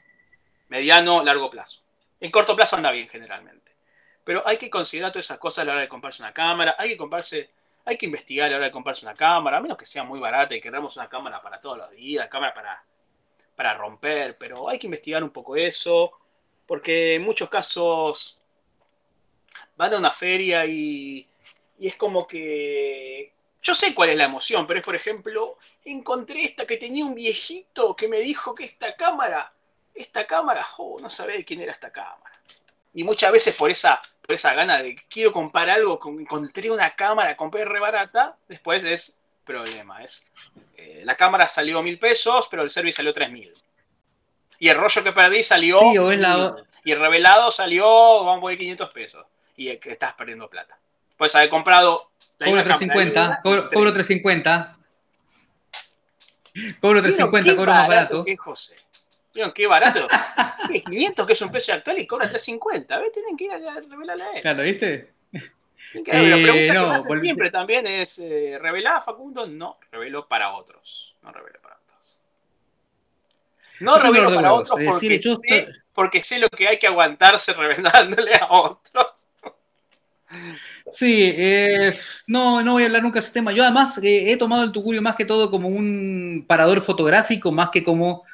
Mediano, largo plazo. En corto plazo anda bien generalmente. Pero hay que considerar todas esas cosas a la hora de comprarse una cámara. Hay que investigar a la hora de comprarse una cámara, a menos que sea muy barata y queramos una cámara para todos los días, cámara para romper. Pero hay que investigar un poco eso, porque en muchos casos van a una feria y es como que... Yo sé cuál es la emoción, pero es, por ejemplo, encontré esta que tenía un viejito que me dijo que esta cámara, oh, no sabía de quién era esta cámara. Y muchas veces por esa gana de quiero comprar algo, encontré una cámara, compré re barata, después es problema. La cámara salió 1.000 pesos, pero el service salió 3.000. Y el rollo que perdí salió... Sí, y el revelado salió, vamos a poner 500 pesos. Y estás perdiendo plata. Puedes haber comprado... Cobro 350, cobro 350. Cobro 350, cobro más barato. ¿Qué, José? ¿Vieron qué barato? 500, que es un precio actual, y cobra 350. ¿Ves? Tienen que ir a revelarle a él. Claro, ¿viste? Tienen que pregunta que hacen siempre también es, ¿revelá a Facundo? No, reveló para otros. No reveló para otros. No reveló para otros porque sé lo que hay que aguantarse revelándole a otros. Sí, no voy a hablar nunca de ese tema. Yo además he tomado el Tugurio más que todo como un parador fotográfico, más que como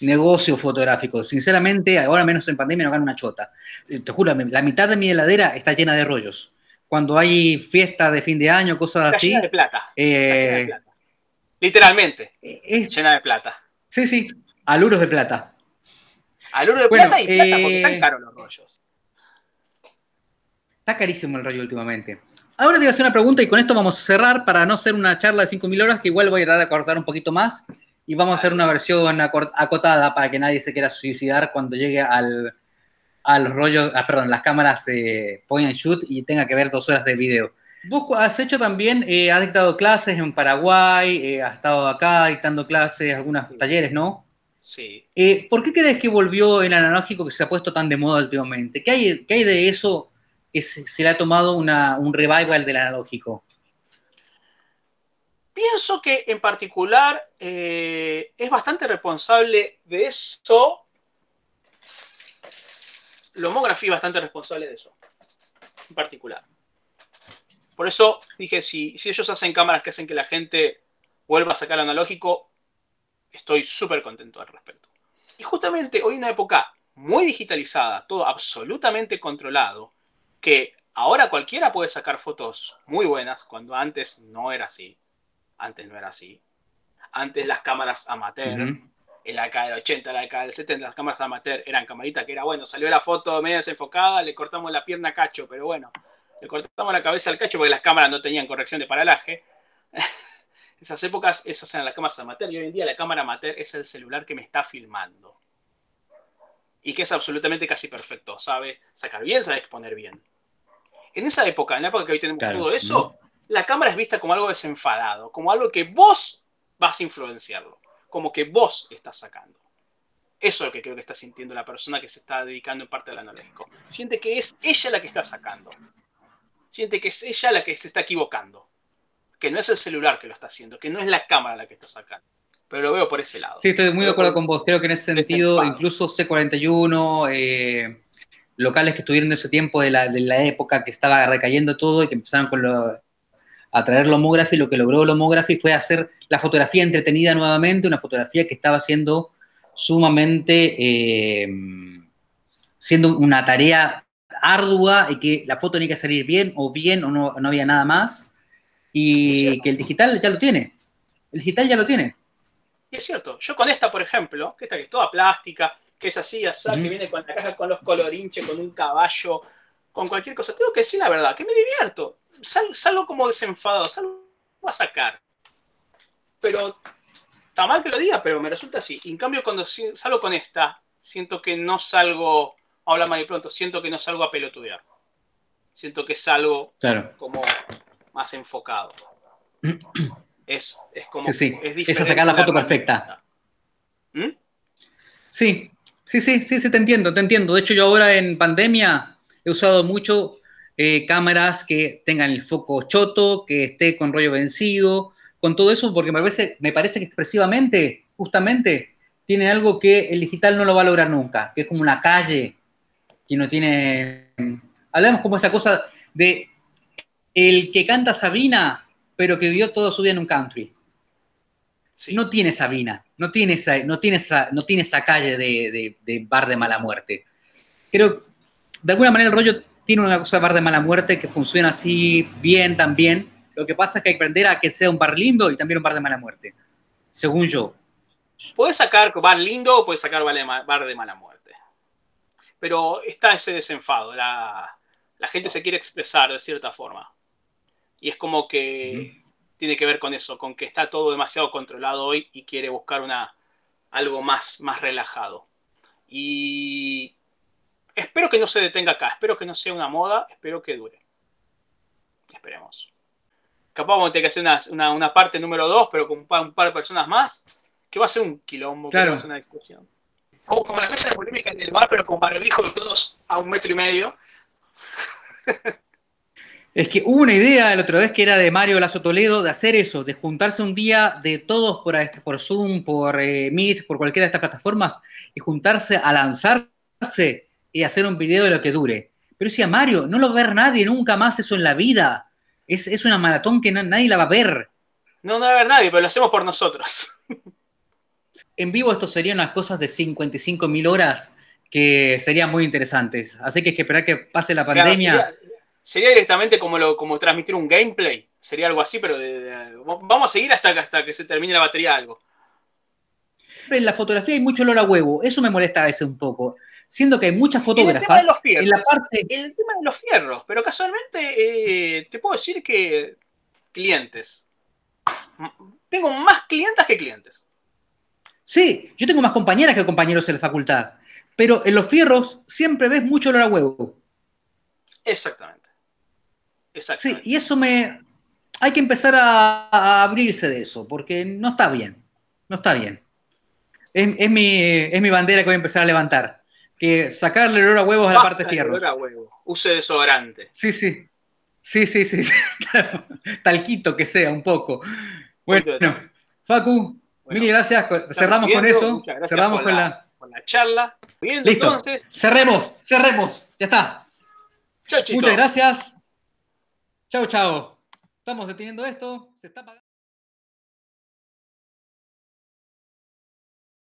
negocio fotográfico. Sinceramente, ahora menos en pandemia no gano una chota. Te juro, la mitad de mi heladera está llena de rollos. Cuando hay fiestas de fin de año, cosas está así. Llena de plata. Está llena de plata. Literalmente. Llena de plata. Sí, sí. Aluros de plata. Aluros de plata y plata porque están caros los rollos. Está carísimo el rollo últimamente. Ahora te voy a hacer una pregunta y con esto vamos a cerrar para no hacer una charla de 5.000 horas, que igual voy a dar a cortar un poquito más y vamos a hacer una versión acotada para que nadie se quiera suicidar cuando llegue al rollo, perdón, las cámaras point and shoot y tenga que ver 2 horas de video. Vos has hecho también, has dictado clases en Paraguay, has estado acá dictando clases, algunos talleres, ¿no? Sí. ¿Por qué crees que volvió el analógico que se ha puesto tan de moda últimamente? ¿Qué hay de eso? Que se le ha tomado un revival del analógico. Pienso que en particular es bastante responsable de eso. Lomography es bastante responsable de eso, en particular. Por eso dije, si ellos hacen cámaras que hacen que la gente vuelva a sacar analógico, estoy súper contento al respecto. Y justamente hoy en una época muy digitalizada, todo absolutamente controlado, que ahora cualquiera puede sacar fotos muy buenas cuando antes no era así. Antes las cámaras amateur, en la década del 80, la década del 70, las cámaras amateur eran camaritas que era bueno, salió la foto medio desenfocada, le cortamos la pierna a Cacho, pero bueno, le cortamos la cabeza al Cacho porque las cámaras no tenían corrección de paralaje. Esas épocas, esas eran las cámaras amateur, y hoy en día la cámara amateur es el celular que me está filmando. Y que es absolutamente casi perfecto. Sabe sacar bien, sabe exponer bien. En esa época, en la época que hoy tenemos todo eso, la cámara es vista como algo desenfadado, como algo que vos vas a influenciarlo, como que vos estás sacando. Eso es lo que creo que está sintiendo la persona que se está dedicando en parte al analógico. Siente que es ella la que está sacando. Siente que es ella la que se está equivocando. Que no es el celular que lo está haciendo, que no es la cámara la que está sacando. Pero lo veo por ese lado. Sí, estoy muy de acuerdo con vos. Creo que en ese sentido, incluso C41, locales que estuvieron en ese tiempo de la época que estaba recayendo todo y que empezaron a traer Lomography, lo que logró Lomography fue hacer la fotografía entretenida nuevamente, una fotografía que estaba siendo sumamente, siendo una tarea ardua y que la foto tenía que salir bien o no había nada más y que el digital ya lo tiene. El digital ya lo tiene. Y es cierto, yo con esta, por ejemplo, que esta que es toda plástica, que es así, así, que viene con la caja, con los colorinches, con un caballo, con cualquier cosa, tengo que decir la verdad, que me divierto. Salgo como desenfadado, salgo a sacar. pero está mal que lo diga, pero me resulta así. En cambio, cuando salgo con esta, siento que no salgo, ahora mal y pronto, siento que no salgo a pelotudear. Siento que salgo como más enfocado. Es como... Sí, sí. Es a sacar la foto perfecta. ¿Mm? Sí. Sí, te entiendo, De hecho, yo ahora en pandemia he usado mucho cámaras que tengan el foco choto, que esté con rollo vencido, con todo eso, porque me parece que expresivamente, justamente, tiene algo que el digital no lo va a lograr nunca, que es como una calle que no tiene... Hablamos como esa cosa de el que canta Sabina, pero que vivió toda su vida en un country. Sí. No tiene Sabina, no tiene esa calle de bar de mala muerte. Creo, de alguna manera el rollo tiene una cosa de bar de mala muerte que funciona así bien también. Lo que pasa es que hay que aprender a que sea un bar lindo y también un bar de mala muerte, según yo. Puedes sacar bar lindo o puedes sacar bar de mala muerte. Pero está ese desenfado, la gente se quiere expresar de cierta forma. Y es como que... Mm-hmm. Tiene que ver con eso, con que está todo demasiado controlado hoy y quiere buscar algo más relajado. Y espero que no se detenga acá, espero que no sea una moda, espero que dure. Esperemos. Capaz vamos a tener que hacer una parte número 2, pero con un par de personas más, que va a ser un quilombo, claro. Que va a ser una discusión. O como la mesa de polémica en el bar, pero con barbijo y todos a 1,5 metros. Es que hubo una idea la otra vez que era de Mario Lazo Toledo de hacer eso, de juntarse un día de todos por Zoom, por Meet, por cualquiera de estas plataformas y juntarse a lanzarse y hacer un video de lo que dure. Pero decía, Mario, no lo va a ver nadie nunca más eso en la vida. Es una maratón que nadie la va a ver. No la va a ver nadie, pero lo hacemos por nosotros. En vivo esto serían unas cosas de 55.000 horas que serían muy interesantes. Así que hay que esperar que pase la pandemia... Claro, sería directamente como transmitir un gameplay. Sería algo así, pero vamos a seguir hasta que se termine la batería algo. En la fotografía hay mucho olor a huevo. Eso me molesta a veces un poco. Siendo que hay muchas fotógrafas... El tema de los fierros. Pero casualmente te puedo decir que clientes. Tengo más clientas que clientes. Sí, yo tengo más compañeras que compañeros en la facultad. Pero en los fierros siempre ves mucho olor a huevo. Exactamente. Sí, y eso hay que empezar a abrirse de eso, porque no está bien, Es mi bandera que voy a empezar a levantar, que sacarle el olor a huevos a la parte de fierros. Olor a huevo. Use desodorante. Sí, claro. Talquito que sea, un poco. Bueno, Facu, mil gracias, cerramos con eso, cerramos con la charla. Viendo, listo, entonces. Cerremos, ya está. Chau, chicos. Muchas gracias. Chao. Estamos deteniendo esto. Se está apagando.